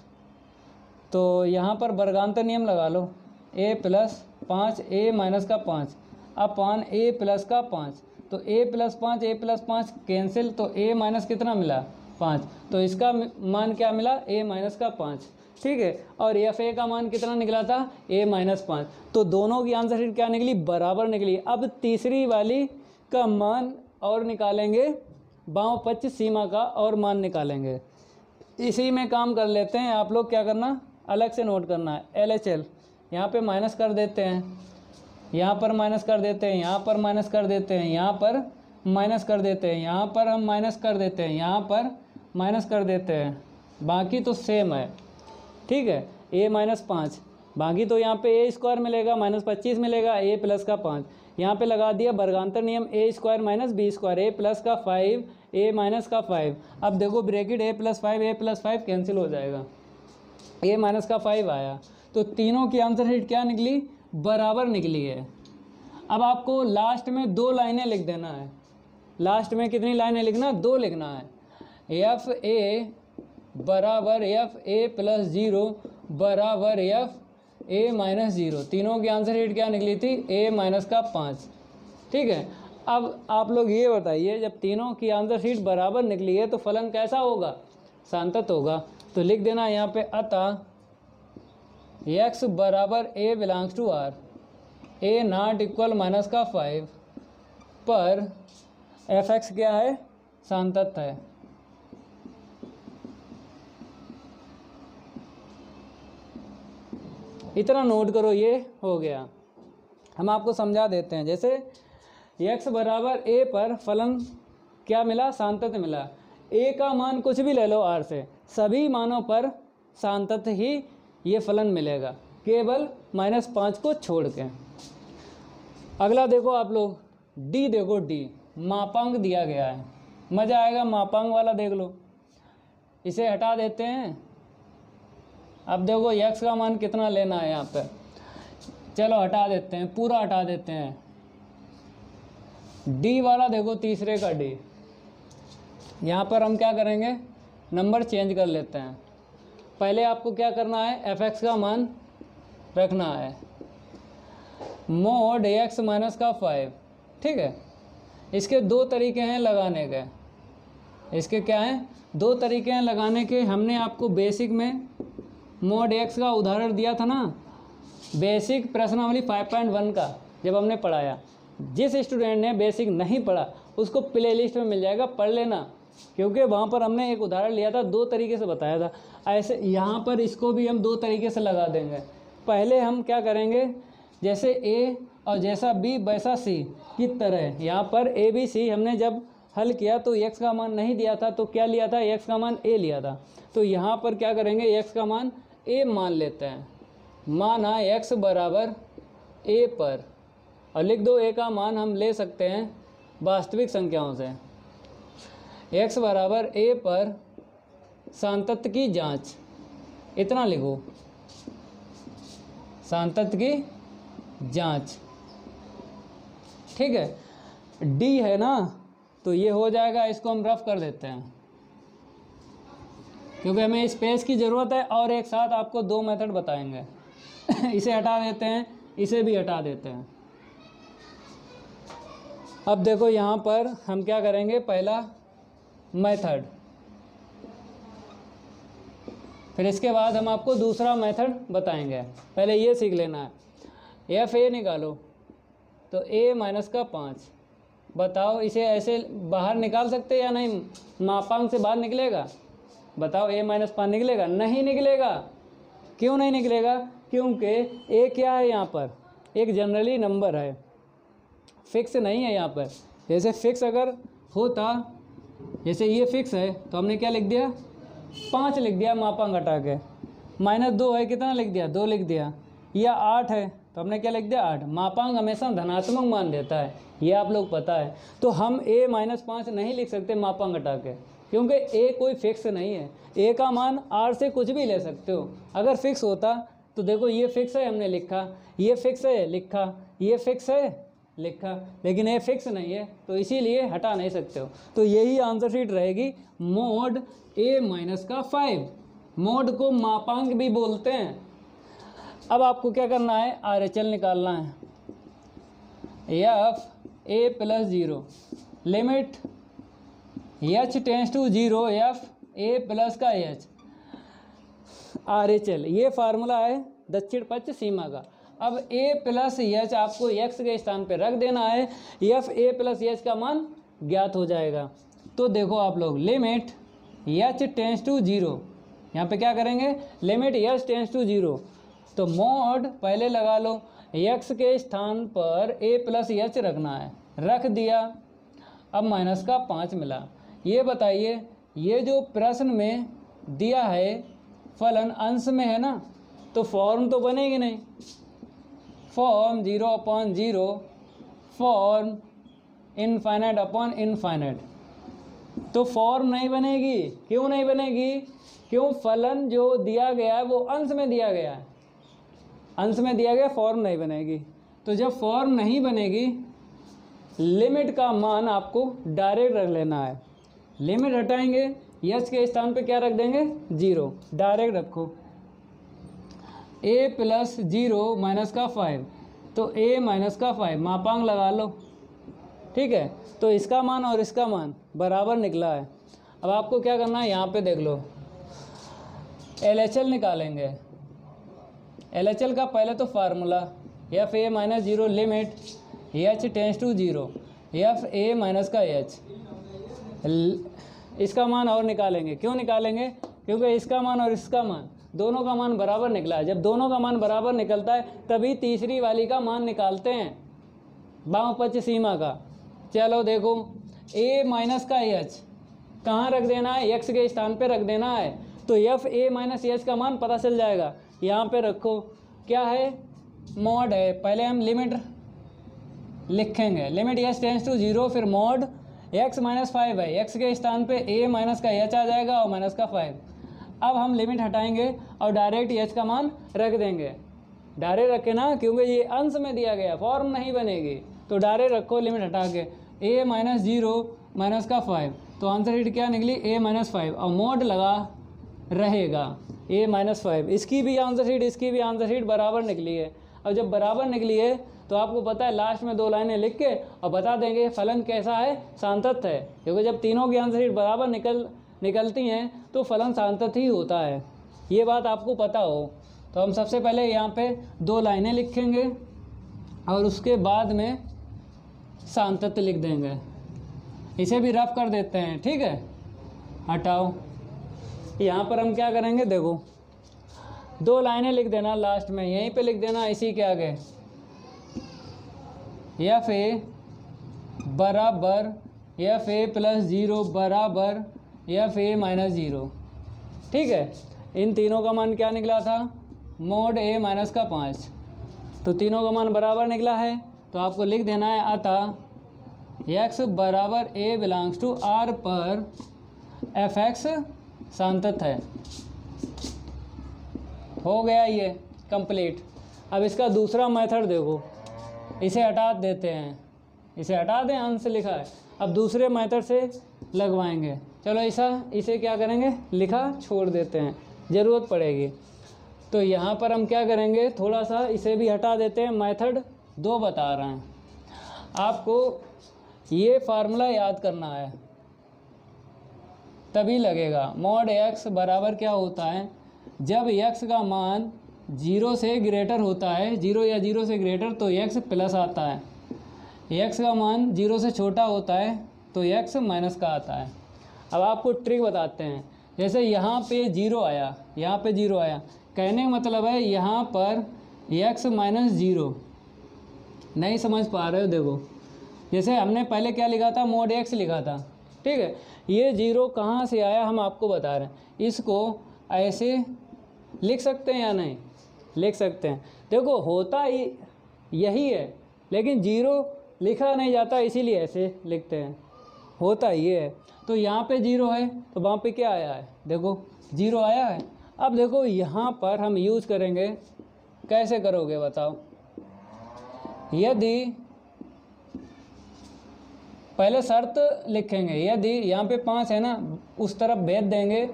तो यहाँ पर वर्गांतर नियम लगा लो, ए प्लस 5 ए माइनस का 5 अपन ए प्लस का 5। तो ए प्लस 5 कैंसिल, तो ए माइनस कितना मिला 5। तो इसका मान क्या मिला, ए माइनस का 5 ठीक है। और एफ ए का मान कितना निकला था, ए माइनस 5। तो दोनों की आंसर शीट क्या निकली, बराबर निकली। अब तीसरी वाली का मान और निकालेंगे, बाँव पक्ष सीमा का और मान निकालेंगे। इसी में काम कर लेते हैं, आप लोग क्या करना अलग से नोट करना है। LHL यहाँ पे माइनस कर देते हैं, यहाँ पर माइनस कर देते हैं, यहाँ पर माइनस कर देते हैं, यहाँ पर माइनस कर देते हैं, यहाँ पर हम माइनस कर देते हैं, यहाँ पर माइनस कर देते हैं, बाकी तो सेम है ठीक है। ए माइनस 5 बाकी, तो यहाँ पे ए स्क्वायर मिलेगा माइनस 25 मिलेगा, ए प्लस का 5। यहाँ पे लगा दिया वर्गांतर नियम, ए स्क्वायर माइनस बी स्क्वायर, ए प्लस का 5 ए माइनस का 5। अब देखो ब्रैकेट ए प्लस 5 कैंसिल हो जाएगा, ए माइनस का 5 आया। तो तीनों की आंसर शीट क्या निकली, बराबर निकली है। अब आपको लास्ट में 2 लाइनें लिख देना है। लास्ट में कितनी लाइनें लिखना, 2 लिखना है। एफ ए बराबर एफ ए प्लस 0 बराबर एफ ए माइनस 0। तीनों की आंसर शीट क्या निकली थी, ए माइनस का 5 ठीक है। अब आप लोग ये बताइए, जब तीनों की आंसर शीट बराबर निकली है तो फलन कैसा होगा, सांतत होगा। तो लिख देना यहाँ पे, अतः एक्स बराबर ए belongs to R, A not equal minus का 5 पर एफ एक्स क्या है, सांतत है। इतना नोट करो, ये हो गया। हम आपको समझा देते हैं, जैसे एक्स बराबर ए पर फलन क्या मिला, सांतत मिला। ए का मान कुछ भी ले लो आर से, सभी मानों पर सांतत ही ये फलन मिलेगा, केवल -5 को छोड़ के। अगला देखो आप लोग डी, देखो डी मापांक दिया गया है, मज़ा आएगा मापांक वाला देख लो। इसे हटा देते हैं। अब देखो एक्स का मान कितना लेना है यहाँ पे, चलो हटा देते हैं, पूरा हटा देते हैं। डी वाला देखो, तीसरे का डी, यहाँ पर हम क्या करेंगे, नंबर चेंज कर लेते हैं। पहले आपको क्या करना है, एफ एक्स का मान रखना है, मोड एक्स माइनस का 5 ठीक है। इसके 2 तरीके हैं लगाने के, इसके क्या हैं, 2 तरीके हैं लगाने के। हमने आपको बेसिक में मोड एक्स का उदाहरण दिया था ना, बेसिक प्रश्नावली 5.1 का जब हमने पढ़ाया। जिस स्टूडेंट ने बेसिक नहीं पढ़ा उसको प्लेलिस्ट में मिल जाएगा, पढ़ लेना, क्योंकि वहाँ पर हमने एक उदाहरण लिया था, 2 तरीके से बताया था। ऐसे यहाँ पर इसको भी हम 2 तरीके से लगा देंगे। पहले हम क्या करेंगे, जैसे ए और जैसा बी वैसा सी की तरह, यहाँ पर ए बी सी हमने जब हल किया तो एक्स का मान नहीं दिया था, तो क्या लिया था, एक्स का मान ए लिया था। तो यहाँ पर क्या करेंगे, एक्स का मान ए मान लेते हैं, माना एक्स बराबर ए पर, और लिख दो ए का मान हम ले सकते हैं वास्तविक संख्याओं से। x बराबर a पर सांतत्व की जांच, इतना लिखो, सांतत्व की जांच ठीक है। d है ना, तो ये हो जाएगा, इसको हम रफ कर देते हैं क्योंकि हमें स्पेस की ज़रूरत है, और एक साथ आपको 2 मेथड बताएंगे। इसे हटा देते हैं, इसे भी हटा देते हैं। अब देखो यहाँ पर हम क्या करेंगे, पहला मेथड, फिर इसके बाद हम आपको दूसरा मेथड बताएंगे। पहले ये सीख लेना है, एफ ए निकालो, तो a माइनस का 5। बताओ इसे ऐसे बाहर निकाल सकते या नहीं? मापांक से बाहर निकलेगा? बताओ a माइनस 5 निकलेगा? नहीं निकलेगा। क्यों नहीं निकलेगा? क्योंकि a क्या है यहाँ पर? एक जनरली नंबर है, फिक्स नहीं है यहाँ पर। जैसे फिक्स अगर होता, जैसे ये फिक्स है तो हमने क्या लिख दिया? 5 लिख दिया मापांक हटा के। -2 है, कितना लिख दिया? 2 लिख दिया। या 8 है तो हमने क्या लिख दिया? 8। मापांक हमेशा धनात्मक मान देता है, ये आप लोग पता है। तो हम a माइनस 5 नहीं लिख सकते मापांक हटा के, क्योंकि a कोई फिक्स नहीं है। a का मान 8 से कुछ भी ले सकते हो। अगर फिक्स होता तो देखो ये फिक्स है हमने लिखा, ये फिक्स है लिखा, ये फिक्स है लिखा, लेकिन ये फिक्स नहीं है तो इसीलिए हटा नहीं सकते हो। तो यही आंसर शीट रहेगी मोड a माइनस का 5। मोड को मापांक भी बोलते हैं। अब आपको क्या करना है? आरएचएल निकालना है। F A plus 0 limit H tends to 0 F A plus का एच आरएचएल। ये फार्मूला है दक्षिण पश्चिम सीमा का। अब a प्लस एच आपको x के स्थान पर रख देना है। एफ ए प्लस एच का मान ज्ञात हो जाएगा। तो देखो आप लोग लिमिट एच टेंस टू 0, यहाँ पे क्या करेंगे? लिमिट एच टेंस टू 0, तो मोड पहले लगा लो, x के स्थान पर a प्लस एच रखना है, रख दिया। अब माइनस का 5 मिला। ये बताइए ये जो प्रश्न में दिया है फलन अंश में है ना, तो फॉर्म तो बनेगी नहीं। फॉर्म 0/0, फॉर्म इनफाइनाइट, तो फॉर्म नहीं बनेगी। क्यों नहीं बनेगी? क्यों? फलन जो दिया गया है वो अंश में दिया गया है, अंश में दिया गया, फॉर्म नहीं बनेगी। तो जब फॉर्म नहीं बनेगी, लिमिट का मान आपको डायरेक्ट रख लेना है। लिमिट हटाएंगे, यच के स्थान पे क्या रख देंगे? 0, डायरेक्ट रखो। a प्लस 0 माइनस का 5, तो a माइनस का 5 मापांक लगा लो, ठीक है। तो इसका मान और इसका मान बराबर निकला है। अब आपको क्या करना है? यहाँ पे देख लो, LHL निकालेंगे। LHL का पहले तो formula F A minus 0 limit H tends to 0 F A minus का एच। इसका मान और निकालेंगे। क्यों निकालेंगे? क्योंकि इसका मान और इसका मान दोनों का मान बराबर निकला है। जब दोनों का मान बराबर निकलता है तभी तीसरी वाली का मान निकालते हैं वामपक्ष सीमा का। चलो देखो, a माइनस का एच कहाँ रख देना है? x के स्थान पे रख देना है। तो एफ ए माइनस एच का मान पता चल जाएगा। यहाँ पे रखो, क्या है? मोड है। पहले हम लिमिट लिखेंगे, लिमिट एच टेंस टू 0, फिर मोड एक्स माइनस 5 है, एक्स के स्थान पे a माइनस का एच आ जाएगा और माइनस का 5। अब हम लिमिट हटाएंगे और डायरेक्ट एच का मान रख देंगे। डायरेक्ट रखे ना, क्योंकि ये अंश में दिया गया, फॉर्म नहीं बनेगी, तो डायरेक्ट रखो लिमिट हटा के। a माइनस 0 माइनस का 5, तो आंसर शीट क्या निकली? a माइनस 5, और मोड लगा रहेगा a माइनस 5। इसकी भी आंसर शीट, इसकी भी आंसर शीट बराबर निकली है। और जब बराबर निकली है तो आपको पता है लास्ट में 2 लाइनें लिख के और बता देंगे फलन कैसा है? सांतत्य है। क्योंकि जब तीनों की आंसर शीट बराबर निकलती हैं तो फलन सांतत्य ही होता है, ये बात आपको पता हो। तो हम सबसे पहले यहाँ पे 2 लाइनें लिखेंगे और उसके बाद में सांतत्य लिख देंगे। इसे भी रफ कर देते हैं, ठीक है। हटाओ, यहाँ पर हम क्या करेंगे? देखो 2 लाइनें लिख देना, लास्ट में यहीं पे लिख देना, इसी के आगे एफ ए बराबर एफ ए प्लस 0 बराबर एफ ए माइनस 0, ठीक है। इन तीनों का मान क्या निकला था? मोड a माइनस का 5, तो तीनों का मान बराबर निकला है। तो आपको लिख देना है अतः x बराबर a बिलोंग्स टू r पर fx सांतत्य है। हो गया ये कंप्लीट। अब इसका दूसरा मेथड देखो, इसे हटा देते हैं, इसे हटा दें, अंश लिखा है। अब दूसरे मेथड से लगवाएंगे। चलो इसे क्या करेंगे? लिखा छोड़ देते हैं, ज़रूरत पड़ेगी। तो यहाँ पर हम क्या करेंगे? थोड़ा सा इसे भी हटा देते हैं। मेथड 2 बता रहे हैं आपको, ये फार्मूला याद करना है तभी लगेगा। मोड एक्स बराबर क्या होता है? जब x का मान 0 से ग्रेटर होता है, 0 या 0 से ग्रेटर, तो x प्लस आता है। x का मान 0 से छोटा होता है तो x माइनस का आता है। अब आपको ट्रिक बताते हैं। जैसे यहाँ पे 0 आया, यहाँ पे 0 आया, कहने का मतलब है यहाँ पर x माइनस 0। नहीं समझ पा रहे हो, देखो जैसे हमने पहले क्या लिखा था, मोड x लिखा था, ठीक है। ये 0 कहाँ से आया हम आपको बता रहे हैं। इसको ऐसे लिख सकते हैं या नहीं लिख सकते हैं। देखो होता ही यही है, लेकिन 0 लिखा नहीं जाता, इसीलिए ऐसे लिखते हैं। होता ये है, तो यहाँ पे 0 है तो वहाँ पे क्या आया है, देखो 0 आया है। अब देखो यहाँ पर हम यूज़ करेंगे, कैसे करोगे बताओ। यदि पहले शर्त लिखेंगे, यदि यहाँ पे 5 है ना, उस तरफ भेद देंगे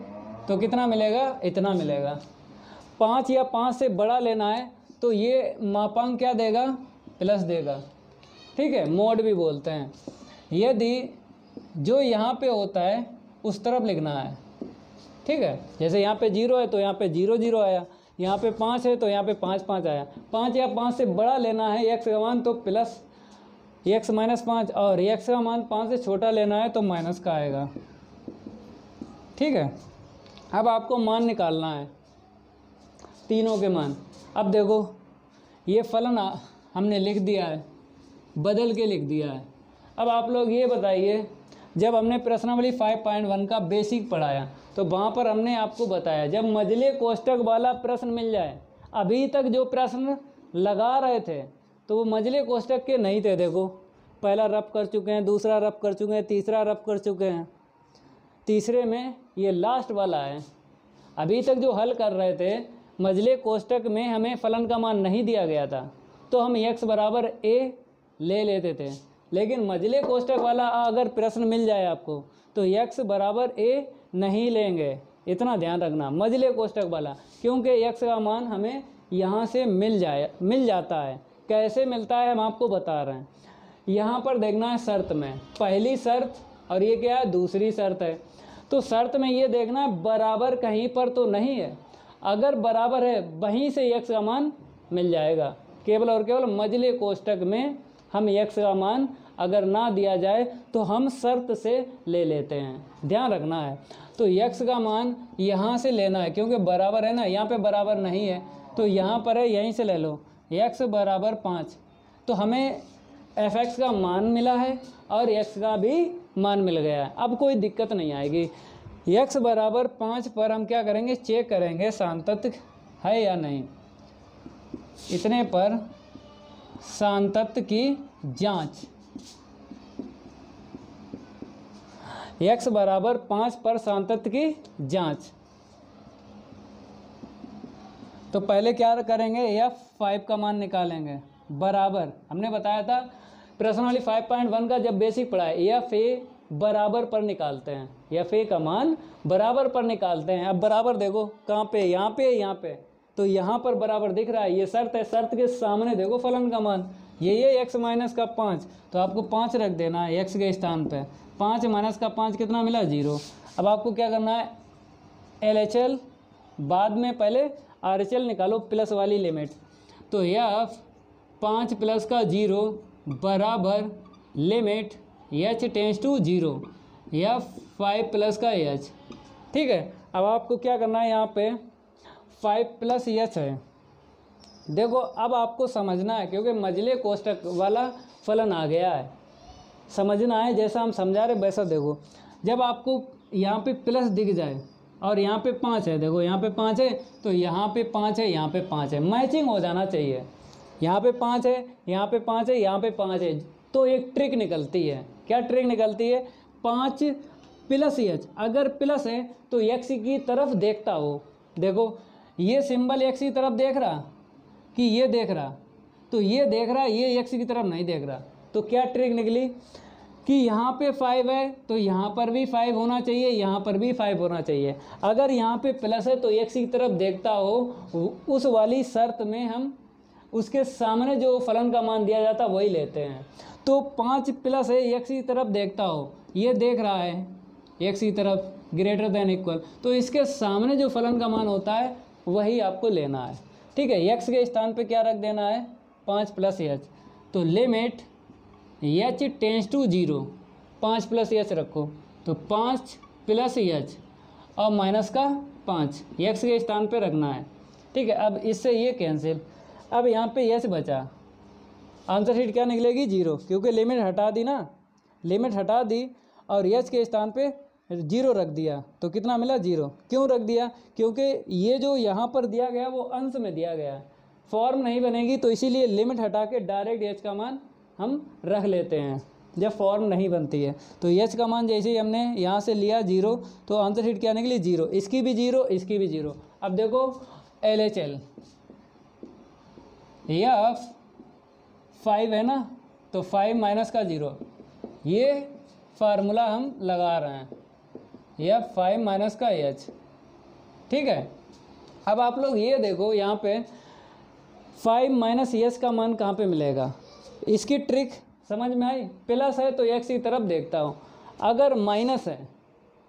तो कितना मिलेगा, इतना मिलेगा। 5 या 5 से बड़ा लेना है तो ये मापांक क्या देगा, प्लस देगा, ठीक है, मोड भी बोलते हैं। यदि जो यहाँ पे होता है उस तरफ लिखना है, ठीक है। जैसे यहाँ पे 0 है तो यहाँ पे 0 0 आया, यहाँ पे 5 है तो यहाँ पे 5 5 आया। 5 या 5 से बड़ा लेना है x का मान, तो प्लस x माइनस 5, और x का मान 5 से छोटा लेना है तो माइनस का आएगा, ठीक है। अब आपको मान निकालना है तीनों के मान। अब देखो ये फलन हमने लिख दिया है, बदल के लिख दिया है। अब आप लोग ये बताइए, जब हमने प्रश्नावली 5.1 का बेसिक पढ़ाया तो वहाँ पर हमने आपको बताया, जब मजले कोष्टक वाला प्रश्न मिल जाए, अभी तक जो प्रश्न लगा रहे थे तो वो मजले कोष्टक के नहीं थे। देखो पहला रफ कर चुके हैं, दूसरा रफ कर चुके हैं, तीसरा रफ कर चुके हैं, तीसरे में ये लास्ट वाला है। अभी तक जो हल कर रहे थे, मजले कोष्टक में हमें फलन का मान नहीं दिया गया था तो हम x बराबर a ले लेते थे, लेकिन मजले कोष्टक वाला अगर प्रश्न मिल जाए आपको तो x बराबर a नहीं लेंगे। इतना ध्यान रखना, मजले कोष्टक वाला, क्योंकि x का मान हमें यहाँ से मिल जाता है। कैसे मिलता है हम आपको बता रहे हैं। यहाँ पर देखना है शर्त में, पहली शर्त, और ये क्या है, दूसरी शर्त है। तो शर्त में ये देखना है बराबर कहीं पर तो नहीं है, अगर बराबर है वहीं से x का मान मिल जाएगा। केवल और केवल मजले कोष्टक में हम x का मान अगर ना दिया जाए तो हम शर्त से ले लेते हैं, ध्यान रखना है। तो x का मान यहाँ से लेना है, क्योंकि बराबर है ना, यहाँ पे बराबर नहीं है तो यहाँ पर है, यहीं से ले लो। x बराबर 5, तो हमें fx का मान मिला है और x का भी मान मिल गया है, अब कोई दिक्कत नहीं आएगी। x बराबर 5 पर हम क्या करेंगे, चेक करेंगे सांतत्य है या नहीं। इतने पर सांतत्य की जांच, x बराबर 5 पर सांतत्य की जांच। तो पहले क्या करेंगे, f5 का मान निकालेंगे, बराबर हमने बताया था प्रश्नावली 5.1 का जब बेसिक पढ़ा है, f a बराबर पर निकालते हैं, f a का मान बराबर पर निकालते हैं। अब बराबर देखो कहाँ पे, यहाँ पे, यहाँ पे, तो यहाँ पर बराबर दिख रहा है, ये शर्त है, शर्त के सामने देखो फलन का मान, ये x माइनस का 5, तो आपको 5 रख देना है x के स्थान पे। 5 माइनस का 5 कितना मिला, 0। अब आपको क्या करना है, LHL बाद में, पहले RHL निकालो, प्लस वाली लिमिट। तो यह 5 प्लस का 0 बराबर लिमिट h टेंस टू 0, यह 5 प्लस का h, ठीक है। अब आपको क्या करना है, यहाँ पे 5 प्लस h है। देखो अब आपको समझना है, क्योंकि मजले कोष्टक वाला फलन आ गया है, समझना है जैसा हम समझा रहे वैसा। देखो जब आपको यहाँ पे प्लस दिख जाए और यहाँ पे 5 है, देखो यहाँ पे 5 है तो यहाँ पे 5 है, यहाँ पे 5 है, मैचिंग हो जाना चाहिए। यहाँ पे 5 है, यहाँ पे 5 है, यहाँ पे 5 है, तो एक ट्रिक निकलती है। क्या ट्रिक निकलती है, 5 प्लस एच, अगर प्लस है तो एक्स की तरफ देखता हो। देखो ये सिंबल एक्स की तरफ देख रहा कि ये देख रहा, तो ये देख रहा, ये एक्स की तरफ नहीं देख रहा। तो क्या ट्रिक निकली कि यहाँ पे 5 है तो यहाँ पर भी 5 होना चाहिए, यहाँ पर भी 5 होना चाहिए। अगर यहाँ पे प्लस है तो एक्स की तरफ देखता हो, उस वाली शर्त में हम उसके सामने जो फलन का मान दिया जाता वही लेते हैं। तो 5 प्लस है, एक्स की तरफ देखता हो, ये देख रहा है एक्स की तरफ, ग्रेटर देन इक्वल, तो इसके सामने जो फलन का मान होता है वही आपको लेना है, ठीक है। x के स्थान पे क्या रख देना है, 5 प्लस एच। तो limit H tends to zero, 5 plus H रखो तो 5 प्लस एच और माइनस का 5 एक्स के स्थान पे रखना है। ठीक है, अब इससे ये कैंसिल, अब यहाँ पे एच बचा, आंसर शीट क्या निकलेगी? जीरो, क्योंकि लिमिट हटा दी ना, लिमिट हटा दी और एच के स्थान पे जीरो रख दिया तो कितना मिला? जीरो। क्यों रख दिया? क्योंकि ये जो यहाँ पर दिया गया वो अंश में दिया गया, फॉर्म नहीं बनेगी तो इसीलिए लिमिट हटा के डायरेक्ट एच का मान हम रख लेते हैं जब फॉर्म नहीं बनती है। तो एच का मान जैसे ही हमने यहाँ से लिया जीरो तो आंसर शीट क्या निकली? जीरो, इसकी भी जीरो, इसकी भी जीरो। अब देखो एल एच एल, एफ 5 है ना, तो 5 माइनस का 0, ये फार्मूला हम लगा रहे हैं, एफ 5 माइनस का एच। ठीक है, अब आप लोग ये देखो यहाँ पे 5 माइनस एच का मान कहाँ पे मिलेगा, इसकी ट्रिक समझ में आई। प्लस है तो एक्स की तरफ देखता हूँ, अगर माइनस है,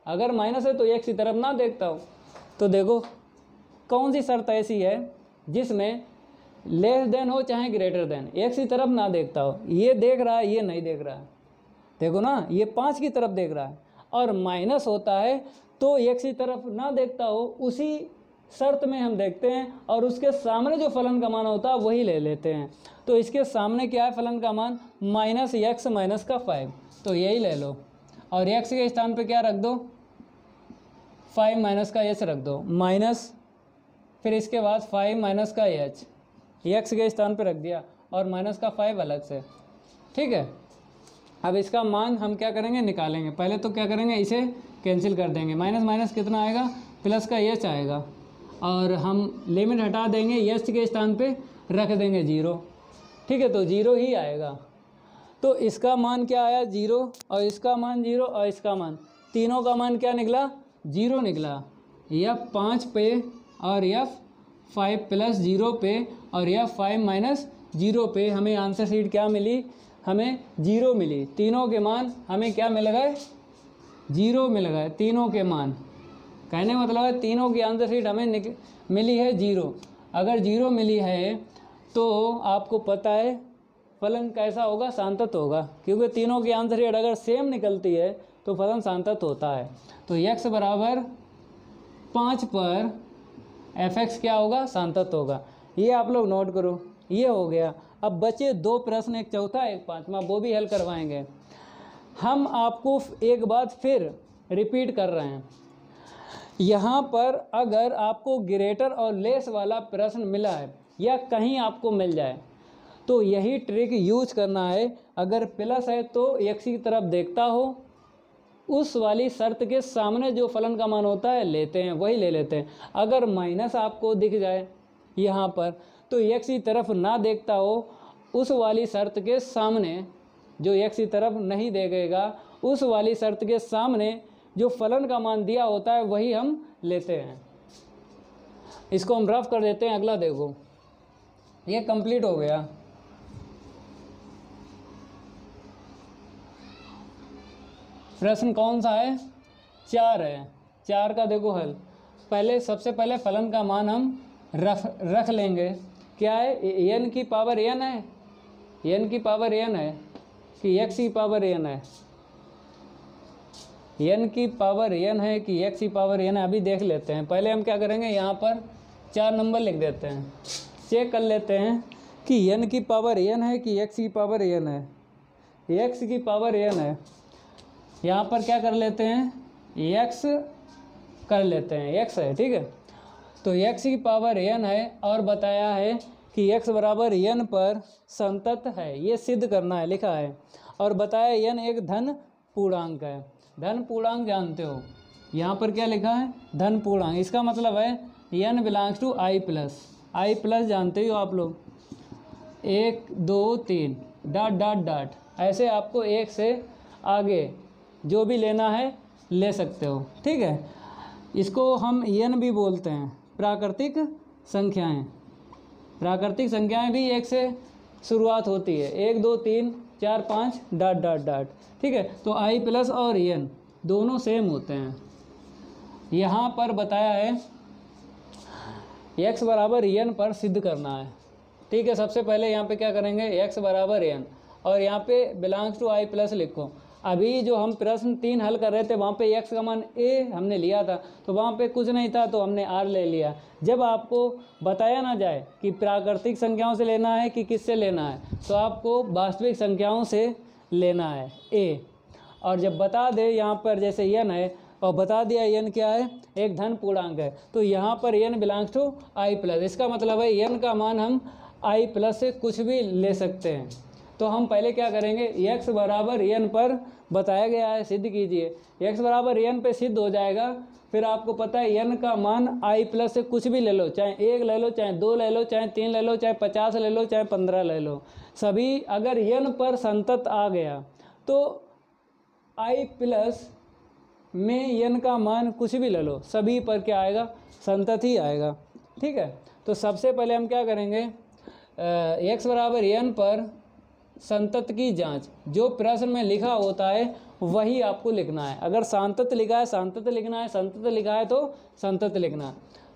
अगर माइनस है तो एक्स की तरफ ना देखता हूँ। तो देखो कौन सी शर्त ऐसी है जिसमें लेस देन हो चाहे ग्रेटर देन, एक्स की तरफ ना देखता हो। ये देख रहा है, ये नहीं देख रहा है, देखो ना, ये 5 की तरफ देख रहा है और माइनस होता है तो एक्स की तरफ ना देखता हो, उसी शर्त में हम देखते हैं और उसके सामने जो फलन का मान होता है वही ले लेते हैं। तो इसके सामने क्या है फलन का मान? -x माइनस का 5, तो यही ले लो और x के स्थान पे क्या रख दो? 5 माइनस का एच रख दो, माइनस फिर इसके बाद 5 माइनस का एच एक्स के स्थान पे रख दिया और माइनस का 5 अलग से। ठीक है, अब इसका मान हम क्या करेंगे? निकालेंगे। पहले तो क्या करेंगे, इसे कैंसिल कर देंगे, माइनस माइनस कितना आएगा? प्लस का एच आएगा और हम लिमिट हटा देंगे, एच के स्थान पे रख देंगे 0। ठीक है, तो 0 ही आएगा। तो इसका मान क्या आया? 0 और इसका मान 0 और इसका मान, तीनों का मान क्या निकला? 0 निकला। एफ 5 पे और एफ 5 प्लस 0 पे और यह 5 माइनस 0 पे हमें आंसर शीट क्या मिली? हमें 0 मिली। तीनों के मान हमें क्या मिल गए? 0 मिल गए तीनों के मान। कहने का मतलब है तीनों की आंसर शीट हमें मिली है 0। अगर 0 मिली है तो आपको पता है फलन कैसा होगा? सांतत होगा, क्योंकि तीनों की आंसर शीट अगर सेम निकलती है तो फलन सांतत होता है। तो एक्स बराबर 5 पर एफ क्या होगा? सांतत होगा। ये आप लोग नोट करो, ये हो गया। अब बचे 2 प्रश्न, एक चौथा एक पाँचवा, वो भी हल करवाएंगे हम आपको। एक बात फिर रिपीट कर रहे हैं, यहाँ पर अगर आपको ग्रेटर और लेस वाला प्रश्न मिला है या कहीं आपको मिल जाए तो यही ट्रिक यूज करना है। अगर प्लस है तो एक्स की तरफ देखता हो, उस वाली शर्त के सामने जो फलन का मान होता है लेते हैं, वही ले लेते हैं। अगर माइनस आपको दिख जाए यहाँ पर तो एक्स की तरफ ना देखता हो, उस वाली शर्त के सामने जो एक्स की तरफ नहीं देखेगा, उस वाली शर्त के सामने जो फलन का मान दिया होता है वही हम लेते हैं। इसको हम रफ कर देते हैं। अगला देखो, ये कंप्लीट हो गया। प्रश्न कौन सा है? 4 है। 4 का देखो हल। पहले सबसे पहले फलन का मान हम रख लेंगे। क्या है? n की पावर n है कि x की पावर n है? n की पावर n है कि x की पावर n है? अभी देख लेते हैं। पहले हम क्या करेंगे, यहाँ पर 4 नंबर लिख देते हैं, चेक कर लेते हैं कि n की पावर n है कि x की पावर n है? x की पावर n है। यहाँ पर क्या कर लेते हैं? x कर लेते हैं, x है। ठीक है, तो x की पावर n है और बताया है कि x बराबर n पर संतत है, ये सिद्ध करना है, लिखा है। और बताया n एक धन पूर्णांक है। धन पूर्णांक जानते हो, यहाँ पर क्या लिखा है? धन पूर्णांक। इसका मतलब है n belongs to i plus. i plus जानते हो आप लोग, 1 2 3 डॉट डॉट डॉट, ऐसे आपको 1 से आगे जो भी लेना है ले सकते हो। ठीक है, इसको हम n भी बोलते हैं, प्राकृतिक संख्याएं। प्राकृतिक संख्याएं भी 1 से शुरुआत होती है, 1 2 3 4 5 डॉट डॉट डॉट। ठीक है, तो i प्लस और n दोनों सेम होते हैं। यहाँ पर बताया है x बराबर n पर सिद्ध करना है। ठीक है, सबसे पहले यहाँ पे क्या करेंगे? x बराबर n और यहाँ पे बिलोंग्स टू आई प्लस लिखो। अभी जो हम प्रश्न 3 हल कर रहे थे वहाँ पे एक्स का मान ए हमने लिया था, तो वहाँ पे कुछ नहीं था तो हमने आर ले लिया। जब आपको बताया ना जाए कि प्राकृतिक संख्याओं से लेना है कि किससे लेना है, तो आपको वास्तविक संख्याओं से लेना है ए। और जब बता दे यहाँ पर जैसे एन है और बता दिया एन क्या है, एक धन पूर्णांक है, तो यहाँ पर N belongs to I plus, इसका मतलब है एन का मान हम आई प्लस से कुछ भी ले सकते हैं। तो हम पहले क्या करेंगे, एक्स बराबर एन पर बताया गया है सिद्ध कीजिए, एक्स बराबर एन पे सिद्ध हो जाएगा। फिर आपको पता है एन का मान आई प्लस से कुछ भी ले लो, चाहे एक ले लो, चाहे दो ले लो, चाहे तीन ले लो, चाहे 50 ले लो, चाहे 15 ले लो, सभी अगर एन पर संतत आ गया तो आई प्लस में एन का मान कुछ भी ले लो, सभी पर क्या आएगा, संतत ही आएगा। ठीक है, तो सबसे पहले हम क्या करेंगे, एक्स बराबर एन पर संतत की जांच, जो प्रश्न में लिखा होता है वही आपको लिखना है। अगर संतत लिखा है संतत लिखना है, संतत लिखा है तो संतत लिखना।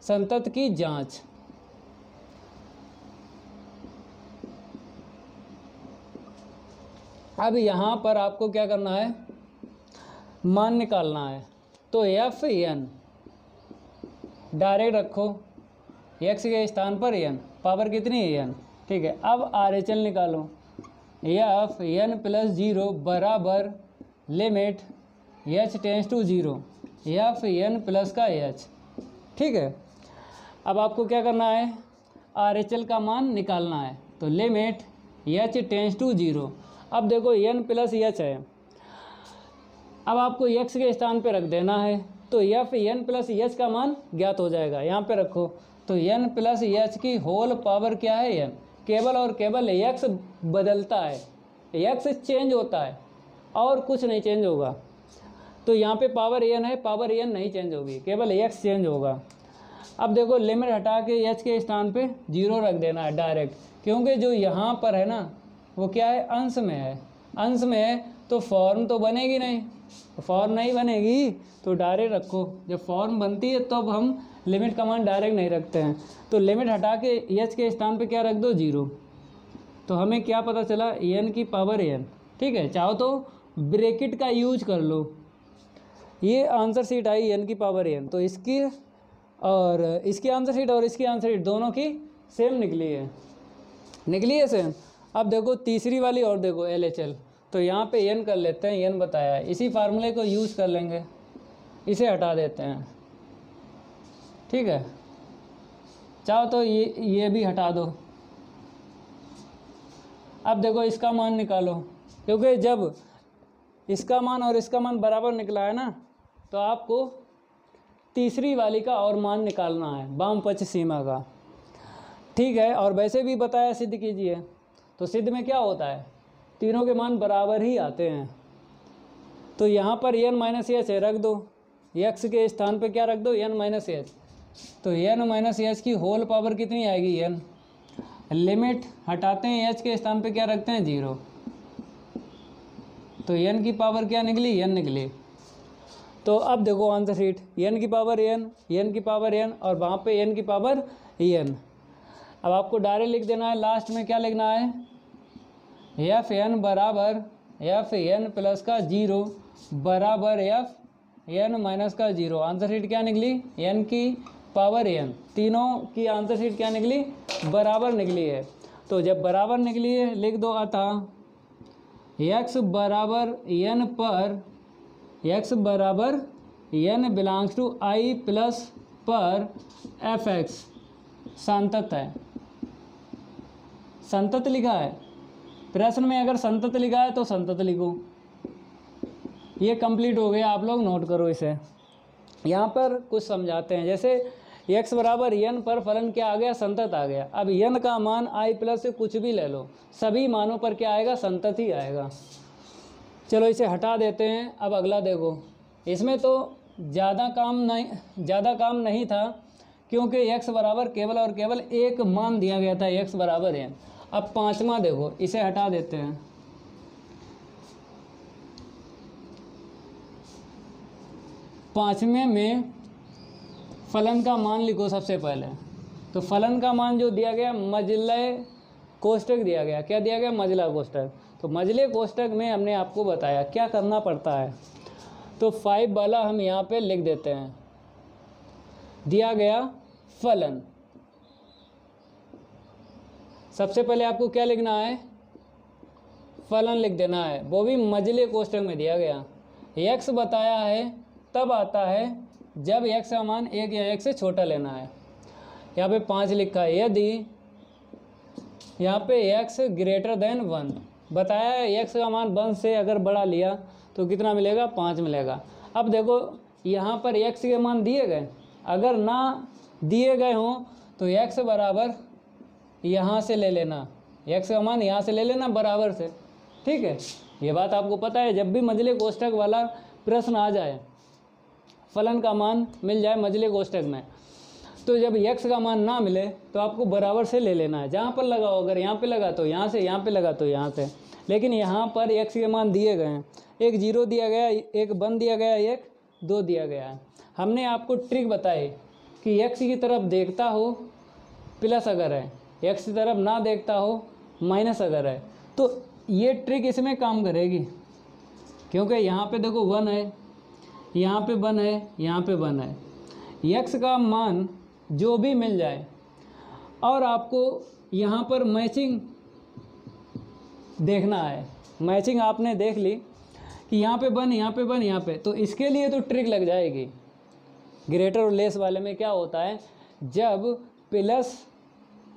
संतत की जांच, अब यहाँ पर आपको क्या करना है, मान निकालना है। तो एफ एन डायरेक्ट रखो, एक्स के स्थान पर एन, पावर कितनी है एन। ठीक है, अब आर एच एल निकालो, एफ एन प्लस जीरो बराबर limit H tends to zero, F N plus का एच। ठीक है, अब आपको क्या करना है, आर एच एल का मान निकालना है। तो limit H tends to zero, अब देखो एन प्लस एच है, अब आपको एक्स के स्थान पे रख देना है, तो एफ एन प्लस एच का मान ज्ञात हो जाएगा। यहाँ पे रखो, तो एन प्लस एच की होल पावर क्या है एन, केवल और केवल एक्स बदलता है, एक्स चेंज होता है और कुछ नहीं चेंज होगा। तो यहाँ पे पावर एन है, पावर एन नहीं चेंज होगी, केवल एक्स चेंज होगा। अब देखो लिमिट हटा के एच के स्थान पे जीरो रख देना है डायरेक्ट, क्योंकि जो यहाँ पर है ना वो क्या है, अंश में है, अंश में है तो फॉर्म तो बनेगी नहीं, फॉर्म नहीं बनेगी तो डायरेक्ट रखो। जब फॉर्म बनती है तब हम लिमिट का मान डायरेक्ट नहीं रखते हैं, तो लिमिट हटा के एच के स्थान पे क्या रख दो, जीरो। तो हमें क्या पता चला, एन की पावर एन। ठीक है, चाहो तो ब्रेकेट का यूज कर लो, ये आंसर शीट आई एन की पावर एन, तो इसकी आंसर शीट और इसकी आंसर शीट दोनों की सेम निकली है सेम। अब देखो तीसरी वाली और देखो एल एच एल, तो यहाँ पे एन कर लेते हैं, एन बताया है, इसी फार्मूले को यूज़ कर लेंगे, इसे हटा देते हैं। ठीक है, चाहो तो ये भी हटा दो। अब देखो इसका मान निकालो, क्योंकि जब इसका मान और इसका मान बराबर निकला है ना, तो आपको तीसरी वाली का और मान निकालना है, वामपक्ष सीमा का। ठीक है, और वैसे भी बताया सिद्ध कीजिए, तो सिद्ध में क्या होता है, तीनों के मान बराबर ही आते हैं। तो यहाँ पर एन माइनस एच रख दो, एक्स के स्थान पे क्या रख दो, एन माइनस एच। तो एन माइनस एच की होल पावर कितनी आएगी, एन। लिमिट हटाते हैं, एच के स्थान पे क्या रखते हैं, जीरो। तो एन की पावर क्या निकली, एन निकली। तो अब देखो आंसर शीट, एन की पावर एन, एन की पावर एन और वहाँ पे एन की पावर एन। अब आपको डायरेक्ट लिख देना है, लास्ट में क्या लिखना है, एफ एन बराबर एफ एन प्लस का जीरो बराबर एफ एन माइनस का जीरो। आंसर शीट क्या निकली, एन की पावर एन। तीनों की आंसर शीट क्या निकली, बराबर निकली है। तो जब बराबर निकली है लिख दो, अतः एक्स बराबर एन पर, एक्स बराबर N belongs to I plus पर एफ एक्स संतत है। संतत लिखा है प्रश्न में, अगर संतत लिखा है तो संतत लिखो। ये कंप्लीट हो गया, आप लोग नोट करो इसे। यहाँ पर कुछ समझाते हैं, जैसे x बराबर एन पर फलन क्या आ गया, संतत आ गया। अब एन का मान i प्लस से कुछ भी ले लो, सभी मानों पर क्या आएगा, संतत ही आएगा। चलो इसे हटा देते हैं। अब अगला देखो, इसमें तो ज़्यादा काम नहीं था, क्योंकि x बराबर केवल और केवल एक मान दिया गया था, x बराबर एन। अब पाँचवा देखो, इसे हटा देते हैं। पाँचवें में फलन का मान लिखो सबसे पहले। तो फलन का मान जो दिया गया, मजला कोष्टक दिया गया, क्या दिया गया, मजला कोष्टक। तो मजले कोष्टक में हमने आपको बताया क्या करना पड़ता है। तो 5 वाला हम यहाँ पे लिख देते हैं। दिया गया फलन, सबसे पहले आपको क्या लिखना है, फलन लिख देना है, वो भी मजले कोष्टक में दिया गया। एक्स बताया है तब आता है जब एक्स का मान 1 या 1 से छोटा लेना है। यहाँ पे 5 लिखा है। यदि यहाँ पे एक्स ग्रेटर देन 1 बताया है, एक्स का मान 1 से अगर बड़ा लिया तो कितना मिलेगा, 5 मिलेगा। अब देखो यहाँ पर एक्स के मान दिए गए, अगर ना दिए गए हों तो एक्स बराबर यहाँ से ले लेना, एक्स का मान यहाँ से ले लेना बराबर से। ठीक है, ये बात आपको पता है। जब भी मजले कोष्ठक वाला प्रश्न आ जाए, फलन का मान मिल जाए मजले कोष्ठक में, तो जब एक्स का मान ना मिले तो आपको बराबर से ले लेना है। जहाँ पर लगा हो, अगर यहाँ पे लगा तो यहाँ से, यहाँ पे लगा तो यहाँ से। लेकिन यहाँ पर एक्स के मान दिए गए हैं, 1 0 दिया गया, 1 1 दिया गया, 1 2 दिया गया है। हमने आपको ट्रिक बताई कि एक्स की तरफ देखता हो प्लस अगर है, एक्स की तरफ ना देखता हो माइनस अगर है। तो ये ट्रिक इसमें काम करेगी, क्योंकि यहाँ पे देखो 1 है, यहाँ पे 1 है, यहाँ पे 1 है। एक्स का मान जो भी मिल जाए और आपको यहाँ पर मैचिंग देखना है। मैचिंग आपने देख ली कि यहाँ पे 1, यहाँ पे 1, यहाँ पे। तो इसके लिए तो ट्रिक लग जाएगी। ग्रेटर और लेस वाले में क्या होता है, जब प्लस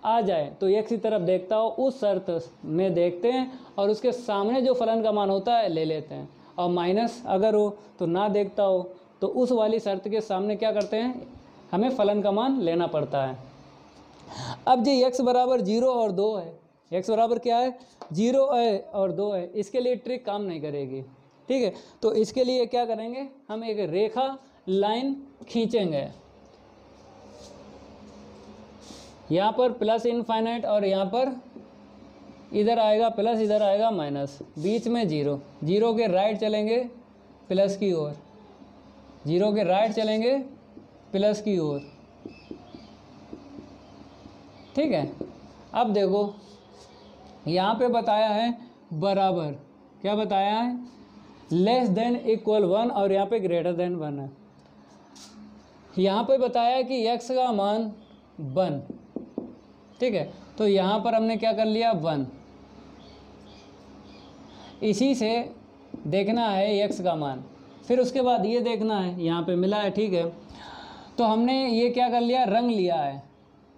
आ जाए तो एक्स की तरफ देखता हो उस शर्त में देखते हैं और उसके सामने जो फलन का मान होता है ले लेते हैं, और माइनस अगर हो तो ना देखता हो तो उस वाली शर्त के सामने क्या करते हैं, हमें फलन का मान लेना पड़ता है। अब जी एक्स बराबर 0 और 2 है, एक्स बराबर क्या है, 0 है और 2 है, इसके लिए ट्रिक काम नहीं करेगी। ठीक है, तो इसके लिए क्या करेंगे, हम एक रेखा लाइन खींचेंगे। यहाँ पर प्लस इनफाइनाइट और यहाँ पर इधर आएगा प्लस, इधर आएगा माइनस, बीच में 0 0 के राइट चलेंगे प्लस की ओर, 0 के राइट चलेंगे प्लस की ओर। ठीक है, अब देखो यहाँ पे बताया है बराबर, क्या बताया है, लेस देन इक्वल 1 और यहाँ पे ग्रेटर देन 1 है। यहाँ पे बताया है कि x का मान 1, ठीक है, तो यहाँ पर हमने क्या कर लिया, 1। इसी से देखना है x का मान, फिर उसके बाद ये देखना है, यहाँ पे मिला है। ठीक है, तो हमने ये क्या कर लिया, रंग लिया है,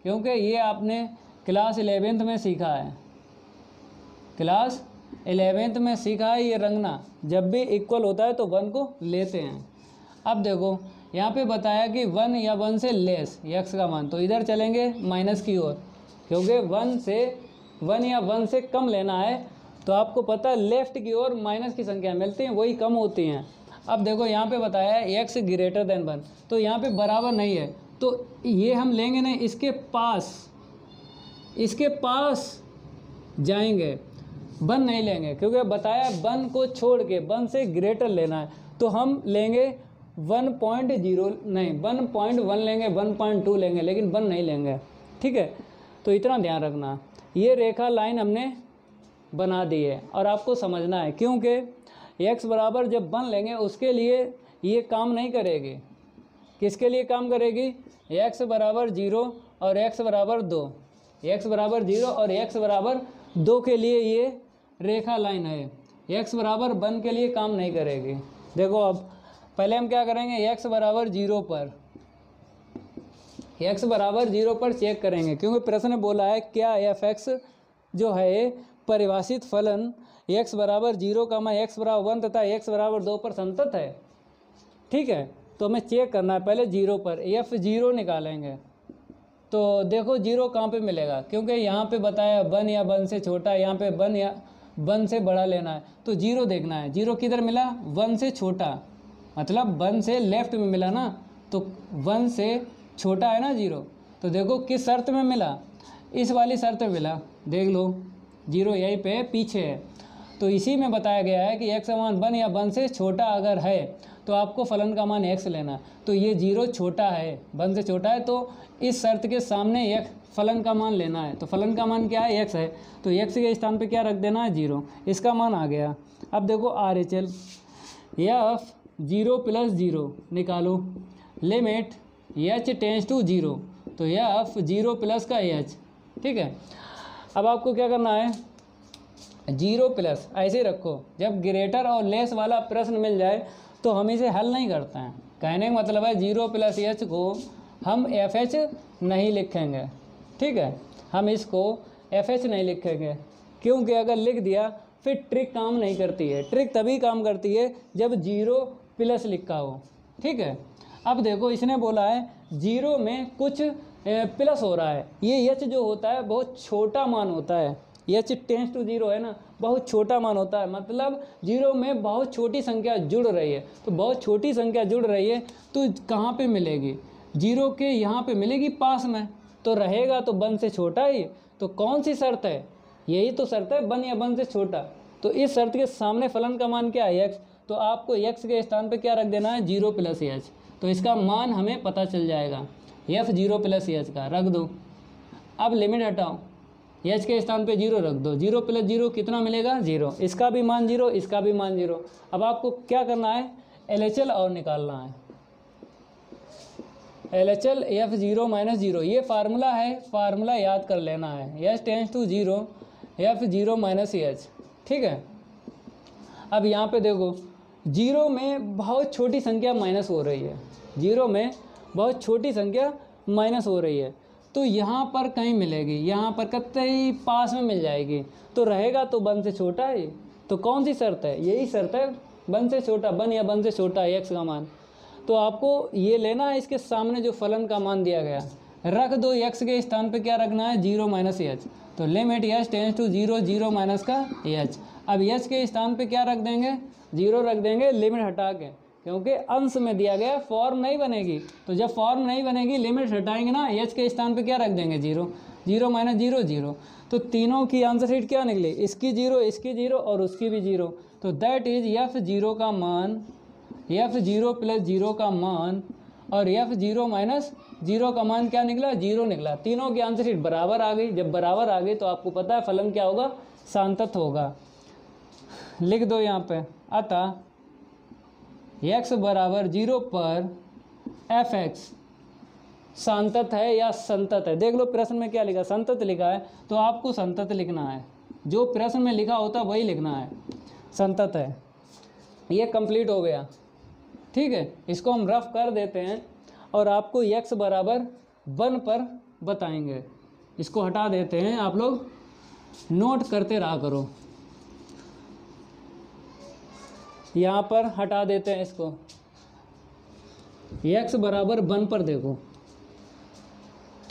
क्योंकि ये आपने क्लास 11th में सीखा है, क्लास 11th में सीखा है ये रंगना। जब भी इक्वल होता है तो 1 को लेते हैं। अब देखो यहाँ पे बताया कि 1 या 1 से लेस x का मान, तो इधर चलेंगे माइनस की ओर, क्योंकि 1 या 1 से कम लेना है। तो आपको पता है लेफ्ट की ओर माइनस की संख्या मिलती है, वही कम होती हैं। अब देखो यहाँ पे बताया है x ग्रेटर देन 1, तो यहाँ पे बराबर नहीं है, तो ये हम लेंगे नहीं, इसके पास जाएंगे, 1 नहीं लेंगे, क्योंकि बताया 1 को छोड़ के 1 से ग्रेटर लेना है। तो हम लेंगे 1.1 लेंगे, 1.2 लेंगे, लेकिन 1 नहीं लेंगे। ठीक है, तो इतना ध्यान रखना। ये रेखा लाइन हमने बना दी है और आपको समझना है, क्योंकि एक्स बराबर जब 1 लेंगे उसके लिए ये काम नहीं करेगी। किसके लिए काम करेगी, एक्स बराबर 0 और x बराबर 2, एक्स बराबर 0 और x बराबर 2 के लिए ये रेखा लाइन है, एक्स बराबर 1 के लिए काम नहीं करेगी। देखो, अब पहले हम क्या करेंगे, x बराबर 0 पर चेक करेंगे, क्योंकि प्रश्न बोला है क्या f(x) जो है परिभाषित फलन x बराबर 0, x बराबर 1 तथा x बराबर 2 पर संतत है। ठीक है, तो हमें चेक करना है पहले 0 पर, f0 निकालेंगे। तो देखो 0 कहाँ पे मिलेगा, क्योंकि यहाँ पे बताया 1 या 1 से छोटा, यहाँ पे 1 या 1 से बड़ा लेना है, तो 0 देखना है। 0 किधर मिला, 1 से छोटा, मतलब 1 से लेफ्ट में मिला ना, तो 1 से छोटा है ना 0, तो देखो किस शर्त में मिला, इस वाली शर्त में मिला। देख लो 0 यहीं पे पीछे है, तो इसी में बताया गया है कि x का मान 1 या 1 से छोटा अगर है तो आपको फलन का मान x लेना है। तो ये जीरो छोटा है, वन से छोटा है, तो इस शर्त के सामने x फलन का मान लेना है। तो फलन का मान क्या है, x है, तो x के स्थान पे क्या रख देना है, जीरो। इसका मान आ गया। अब देखो RHL f zero plus zero निकालो, limit h tends to zero, तो f जीरो प्लस का h, ठीक है। अब आपको क्या करना है, जीरो प्लस ऐसे रखो। जब ग्रेटर और लेस वाला प्रश्न मिल जाए तो हम इसे हल नहीं करते हैं। कहने का मतलब है जीरो प्लस h को हम fh नहीं लिखेंगे, ठीक है, हम इसको fh नहीं लिखेंगे, क्योंकि अगर लिख दिया फिर ट्रिक काम नहीं करती है। ट्रिक तभी काम करती है जब जीरो प्लस लिखा हो, ठीक है। अब देखो इसने बोला है जीरो में कुछ प्लस हो रहा है, ये h जो होता है बहुत छोटा मान होता है, h टेंस टू जीरो है ना, बहुत छोटा मान होता है, मतलब जीरो में बहुत छोटी संख्या जुड़ रही है। तो बहुत छोटी संख्या जुड़ रही है तो कहाँ पे मिलेगी, जीरो के यहाँ पे मिलेगी पास में, तो रहेगा तो वन से छोटा ही। तो कौन सी शर्त है, यही तो शर्त है, वन या वन से छोटा। तो इस शर्त के सामने फलन का मान क्या है, x, तो आपको x के स्थान पे क्या रख देना है, जीरो प्लस एच। तो इसका मान हमें पता चल जाएगा, f जीरो प्लस एच का रख दो। अब लिमिट हटाओ, h के स्थान पे जीरो रख दो, जीरो प्लस जीरो कितना मिलेगा, जीरो, इसका भी मान जीरो, इसका भी मान जीरो। अब आपको क्या करना है, LHL और निकालना है, LHL f zero minus zero, ये फार्मूला है, फार्मूला याद कर लेना है, h tends to zero f zero minus H, ठीक है। अब यहाँ पे देखो जीरो में बहुत छोटी संख्या माइनस हो रही है, जीरो में बहुत छोटी संख्या माइनस हो रही है, तो यहाँ पर कहीं मिलेगी, यहाँ पर कतई पास में मिल जाएगी, तो रहेगा तो वन से छोटा है। तो कौन सी शर्त है, यही शर्त है, वन से छोटा, वन या वन से छोटा x का मान। तो आपको ये लेना है, इसके सामने जो फलन का मान दिया गया रख दो, x के स्थान पे क्या रखना है, जीरो माइनस एच, तो limit h tends to zero, zero minus का h। अब h के स्थान पे क्या रख देंगे, जीरो रख देंगे, लिमिट हटा के, क्योंकि अंश में दिया गया फॉर्म नहीं बनेगी, तो जब फॉर्म नहीं बनेगी लिमिट हटाएंगे ना, h के स्थान पे क्या रख देंगे, zero, zero minus zero zero. तो तीनों की आंसर शीट क्या निकली, इसकी जीरो, इसकी जीरो और उसकी भी जीरो। तो दैट इज f जीरो का मान, f जीरो प्लस जीरो का मान और f जीरो माइनस जीरो का मान क्या निकला, जीरो निकला। तीनों की आंसर शीट बराबर आ गई। जब बराबर आ गई तो आपको पता है फलन क्या होगा, सांतत होगा। लिख दो यहाँ पे, अतः x बराबर जीरो पर fx सांतत है या संतत है। देख लो प्रश्न में क्या लिखा, संतत लिखा है, तो आपको संतत लिखना है, जो प्रश्न में लिखा होता वही लिखना है, संतत है। ये कंप्लीट हो गया, ठीक है, इसको हम रफ कर देते हैं और आपको x बराबर वन पर बताएंगे। इसको हटा देते हैं, आप लोग नोट करते रहा करो, यहाँ पर हटा देते हैं इसको। x बराबर वन पर देखो,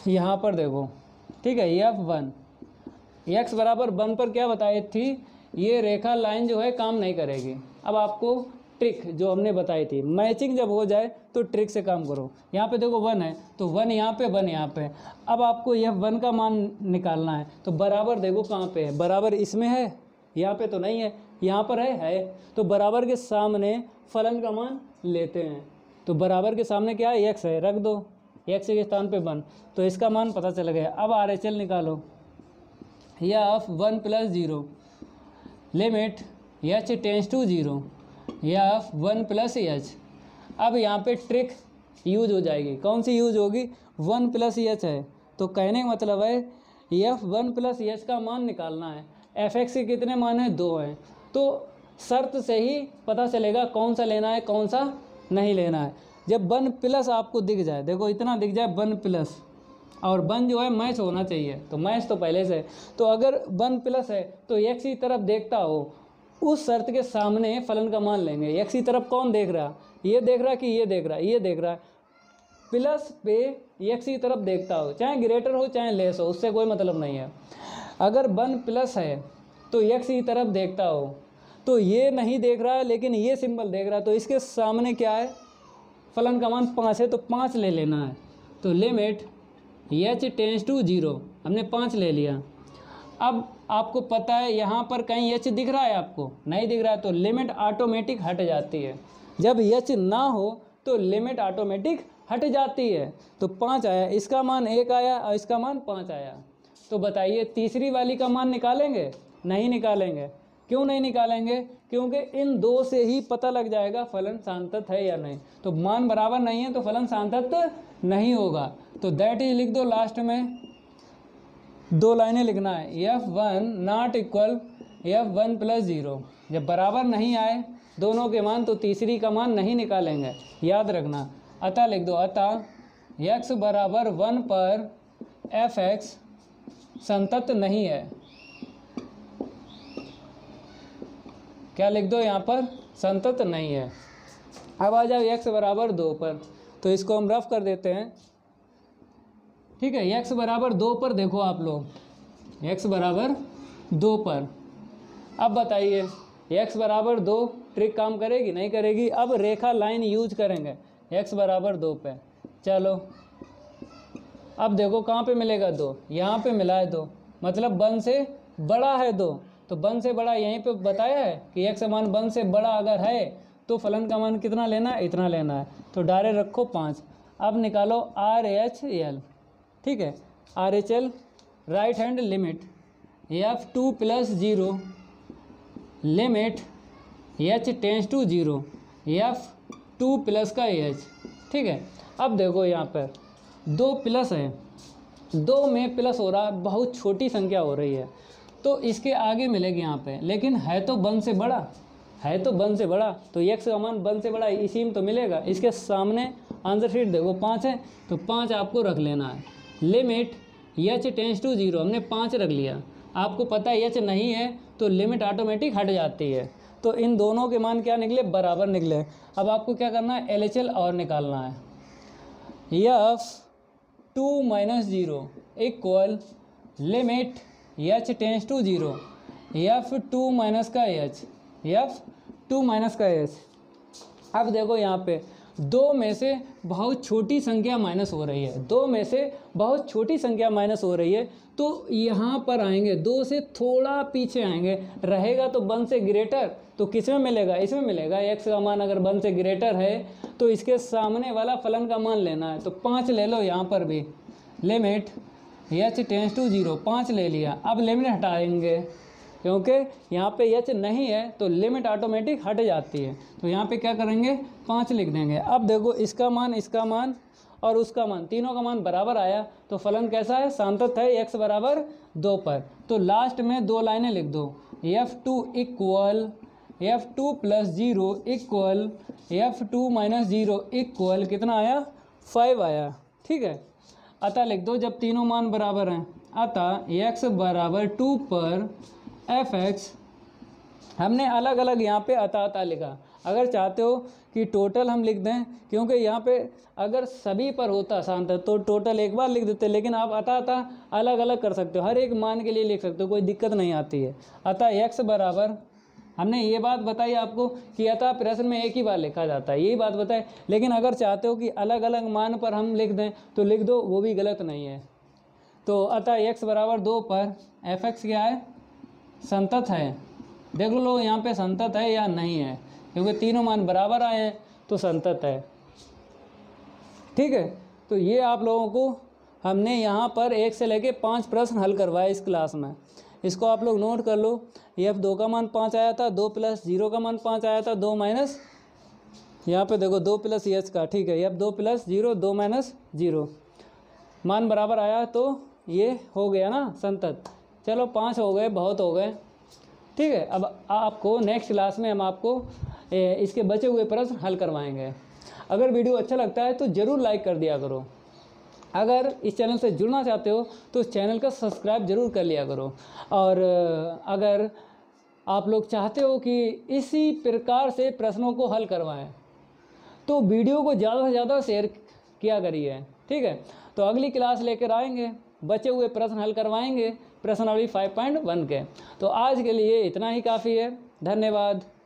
यहाँ पर देखो, ठीक है, f वन, x बराबर वन पर क्या बताई थी, ये रेखा लाइन जो है काम नहीं करेगी। अब आपको ट्रिक जो हमने बताई थी, मैचिंग जब हो जाए तो ट्रिक से काम करो। यहाँ पे देखो वन है, तो वन यहाँ पे, वन यहाँ पे। अब आपको यह वन का मान निकालना है, तो बराबर देखो कहाँ पे है, बराबर इसमें है, यहाँ पे तो नहीं है, यहाँ पर है तो बराबर के सामने फलन का मान लेते हैं। तो बराबर के सामने क्या है, x है, रख दो, x के स्थान पे वन, तो इसका मान पता चल गया। अब RHL निकालो, या of one plus zero, limit h tends to zero, या f वन प्लस एच। अब यहाँ पे ट्रिक यूज हो जाएगी, कौन सी यूज होगी, वन प्लस एच है, तो कहने का मतलब है f वन प्लस एच का मान निकालना है। fx के कितने मान हैं, दो हैं, तो शर्त से ही पता चलेगा कौन सा लेना है कौन सा नहीं लेना है। जब वन प्लस आपको दिख जाए, देखो इतना दिख जाए वन प्लस, और वन जो है मैच होना चाहिए, तो मैच तो पहले से, तो अगर वन प्लस है तो x की तरफ देखता हो, उस शर्त के सामने फलन का मान लेंगे। x की तरफ कौन देख रहा, ये देख रहा कि ये देख रहा, ये देख रहा है, प्लस पे x की तरफ देखता हो, चाहे ग्रेटर हो चाहे लेस हो, उससे कोई मतलब नहीं है। अगर वन प्लस है तो x की तरफ देखता हो, तो ये नहीं देख रहा है लेकिन ये सिंबल देख रहा है, तो इसके सामने क्या है, फलन का मान पाँच है, तो पाँच ले लेना है। तो limit h tends to zero, हमने पाँच ले लिया। अब आपको पता है यहाँ पर कहीं h दिख रहा है, आपको नहीं दिख रहा है, तो लिमिट ऑटोमेटिक हट जाती है। जब यच ना हो तो लिमिट ऑटोमेटिक हट जाती है। तो 5 आया, इसका मान 1 आया और इसका मान 5 आया। तो बताइए तीसरी वाली का मान निकालेंगे? नहीं निकालेंगे। क्यों नहीं निकालेंगे? क्योंकि इन दो से ही पता लग जाएगा फलन सांतत है या नहीं। तो मान बराबर नहीं है तो फलन सांतत नहीं होगा। तो दैट इज लिख दो, लास्ट में दो लाइनें लिखना है, f1 not equal f1 plus 0। जब बराबर नहीं आए दोनों के मान तो तीसरी का मान नहीं निकालेंगे, याद रखना। अतः लिख दो, अतः x बराबर 1 पर fx संतत नहीं है। क्या लिख दो यहाँ पर? संतत नहीं है। अब आ जाओ x बराबर 2 पर, तो इसको हम रफ कर देते हैं, ठीक है। x बराबर 2 पर देखो आप लोग, x बराबर 2 पर, अब बताइए x बराबर 2 ट्रिक काम करेगी? नहीं करेगी। अब रेखा लाइन यूज करेंगे x बराबर 2 पे। चलो अब देखो कहाँ पे मिलेगा 2, यहाँ पे मिला है 2, मतलब 1 से बड़ा है 2। तो 1 से बड़ा यहीं पे बताया है कि x का मान 1 से बड़ा अगर है तो फलन का मान कितना लेना है? इतना लेना है। तो डायरेक्ट रखो 5। अब निकालो RHL, ठीक है, RHL right hand limit f2 plus 0 limit h tends to 0 f2 plus का h, ठीक है। अब देखो यहाँ पर 2 प्लस है, 2 में प्लस हो रहा है, बहुत छोटी संख्या हो रही है तो इसके आगे मिलेगी यहाँ पे, लेकिन है तो 1 से बड़ा, है तो 1 से बड़ा, तो x का मान 1 से बड़ा इसी में तो मिलेगा। इसके सामने आंसर शीट देखो 5 है, तो 5 आपको रख लेना है। लिमिट h टेंस टू 0 हमने 5 रख लिया, आपको पता है h नहीं है तो लिमिट ऑटोमेटिक हट जाती है। तो इन दोनों के मान क्या निकले? बराबर निकले। अब आपको क्या करना है? LHL और निकालना है, f2 minus 0 equal limit h tends to 0 f2 minus का h f2 माइनस का h। अब देखो यहाँ पे 2 में से बहुत छोटी संख्या माइनस हो रही है, 2 में से बहुत छोटी संख्या माइनस हो रही है तो यहाँ पर आएंगे 2 से थोड़ा पीछे आएंगे, रहेगा तो 1 से ग्रेटर। तो किस में मिलेगा? इसमें मिलेगा। x का मान अगर 1 से ग्रेटर है तो इसके सामने वाला फलन का मान लेना है। तो 5 ले लो यहाँ पर भी, लिमिट h टेंस टू 0 5 ले लिया। अब लिमिट हटाएंगे क्योंकि यहाँ पे h नहीं है तो लिमिट ऑटोमेटिक हट जाती है। तो यहाँ पे क्या करेंगे? 5 लिख देंगे। अब देखो इसका मान और उसका मान तीनों का मान बराबर आया तो फलन कैसा है? सांतत है x बराबर 2 पर। तो लास्ट में दो लाइनें लिख दो, f2 equal f2 plus 0 equal f2 minus 0 equal कितना आया? 5 आया, ठीक है। अतः लिख दो, जब तीनों मान बराबर हैं, अतः x बराबर 2 पर fx, हमने अलग अलग यहाँ पे अतः लिखा। अगर चाहते हो कि टोटल हम लिख दें, क्योंकि यहाँ पे अगर सभी पर होता सांतत तो टोटल एक बार लिख देते, लेकिन आप अतः अलग अलग कर सकते हो, हर एक मान के लिए लिख सकते हो, कोई दिक्कत नहीं आती है। अतः x बराबर, हमने ये बात बताई आपको कि अतः प्रश्न में एक ही बार लिखा जाता है, यही बात बताए, लेकिन अगर चाहते हो कि अलग अलग मान पर हम लिख दें तो लिख दो, वो भी गलत नहीं है। तो अतः x बराबर 2 पर fx क्या है? संतत है। देख लो यहाँ पे संतत है या नहीं है, क्योंकि तीनों मान बराबर आए हैं तो संतत है, ठीक है। तो ये आप लोगों को हमने यहाँ पर 1 से लेके 5 प्रश्न हल करवाए इस क्लास में। इसको आप लोग नोट कर लो। f2 का मान 5 आया था, 2 प्लस 0 का मान 5 आया था, 2 माइनस, यहाँ पे देखो 2 प्लस h का, ठीक है, f2 प्लस 0 2 माइनस 0 मान बराबर आया तो ये हो गया ना संतत। चलो 5 हो गए, बहुत हो गए, ठीक है। अब आपको नेक्स्ट क्लास में हम आपको इसके बचे हुए प्रश्न हल करवाएंगे। अगर वीडियो अच्छा लगता है तो ज़रूर लाइक कर दिया करो। अगर इस चैनल से जुड़ना चाहते हो तो इस चैनल का सब्सक्राइब ज़रूर कर लिया करो। और अगर आप लोग चाहते हो कि इसी प्रकार से प्रश्नों को हल करवाएं तो वीडियो को ज़्यादा से ज़्यादा शेयर किया करिए, ठीक है। तो अगली क्लास लेकर आएंगे, बचे हुए प्रश्न हल करवाएंगे, प्रश्नावली 5.1 के। तो आज के लिए इतना ही काफ़ी है। धन्यवाद।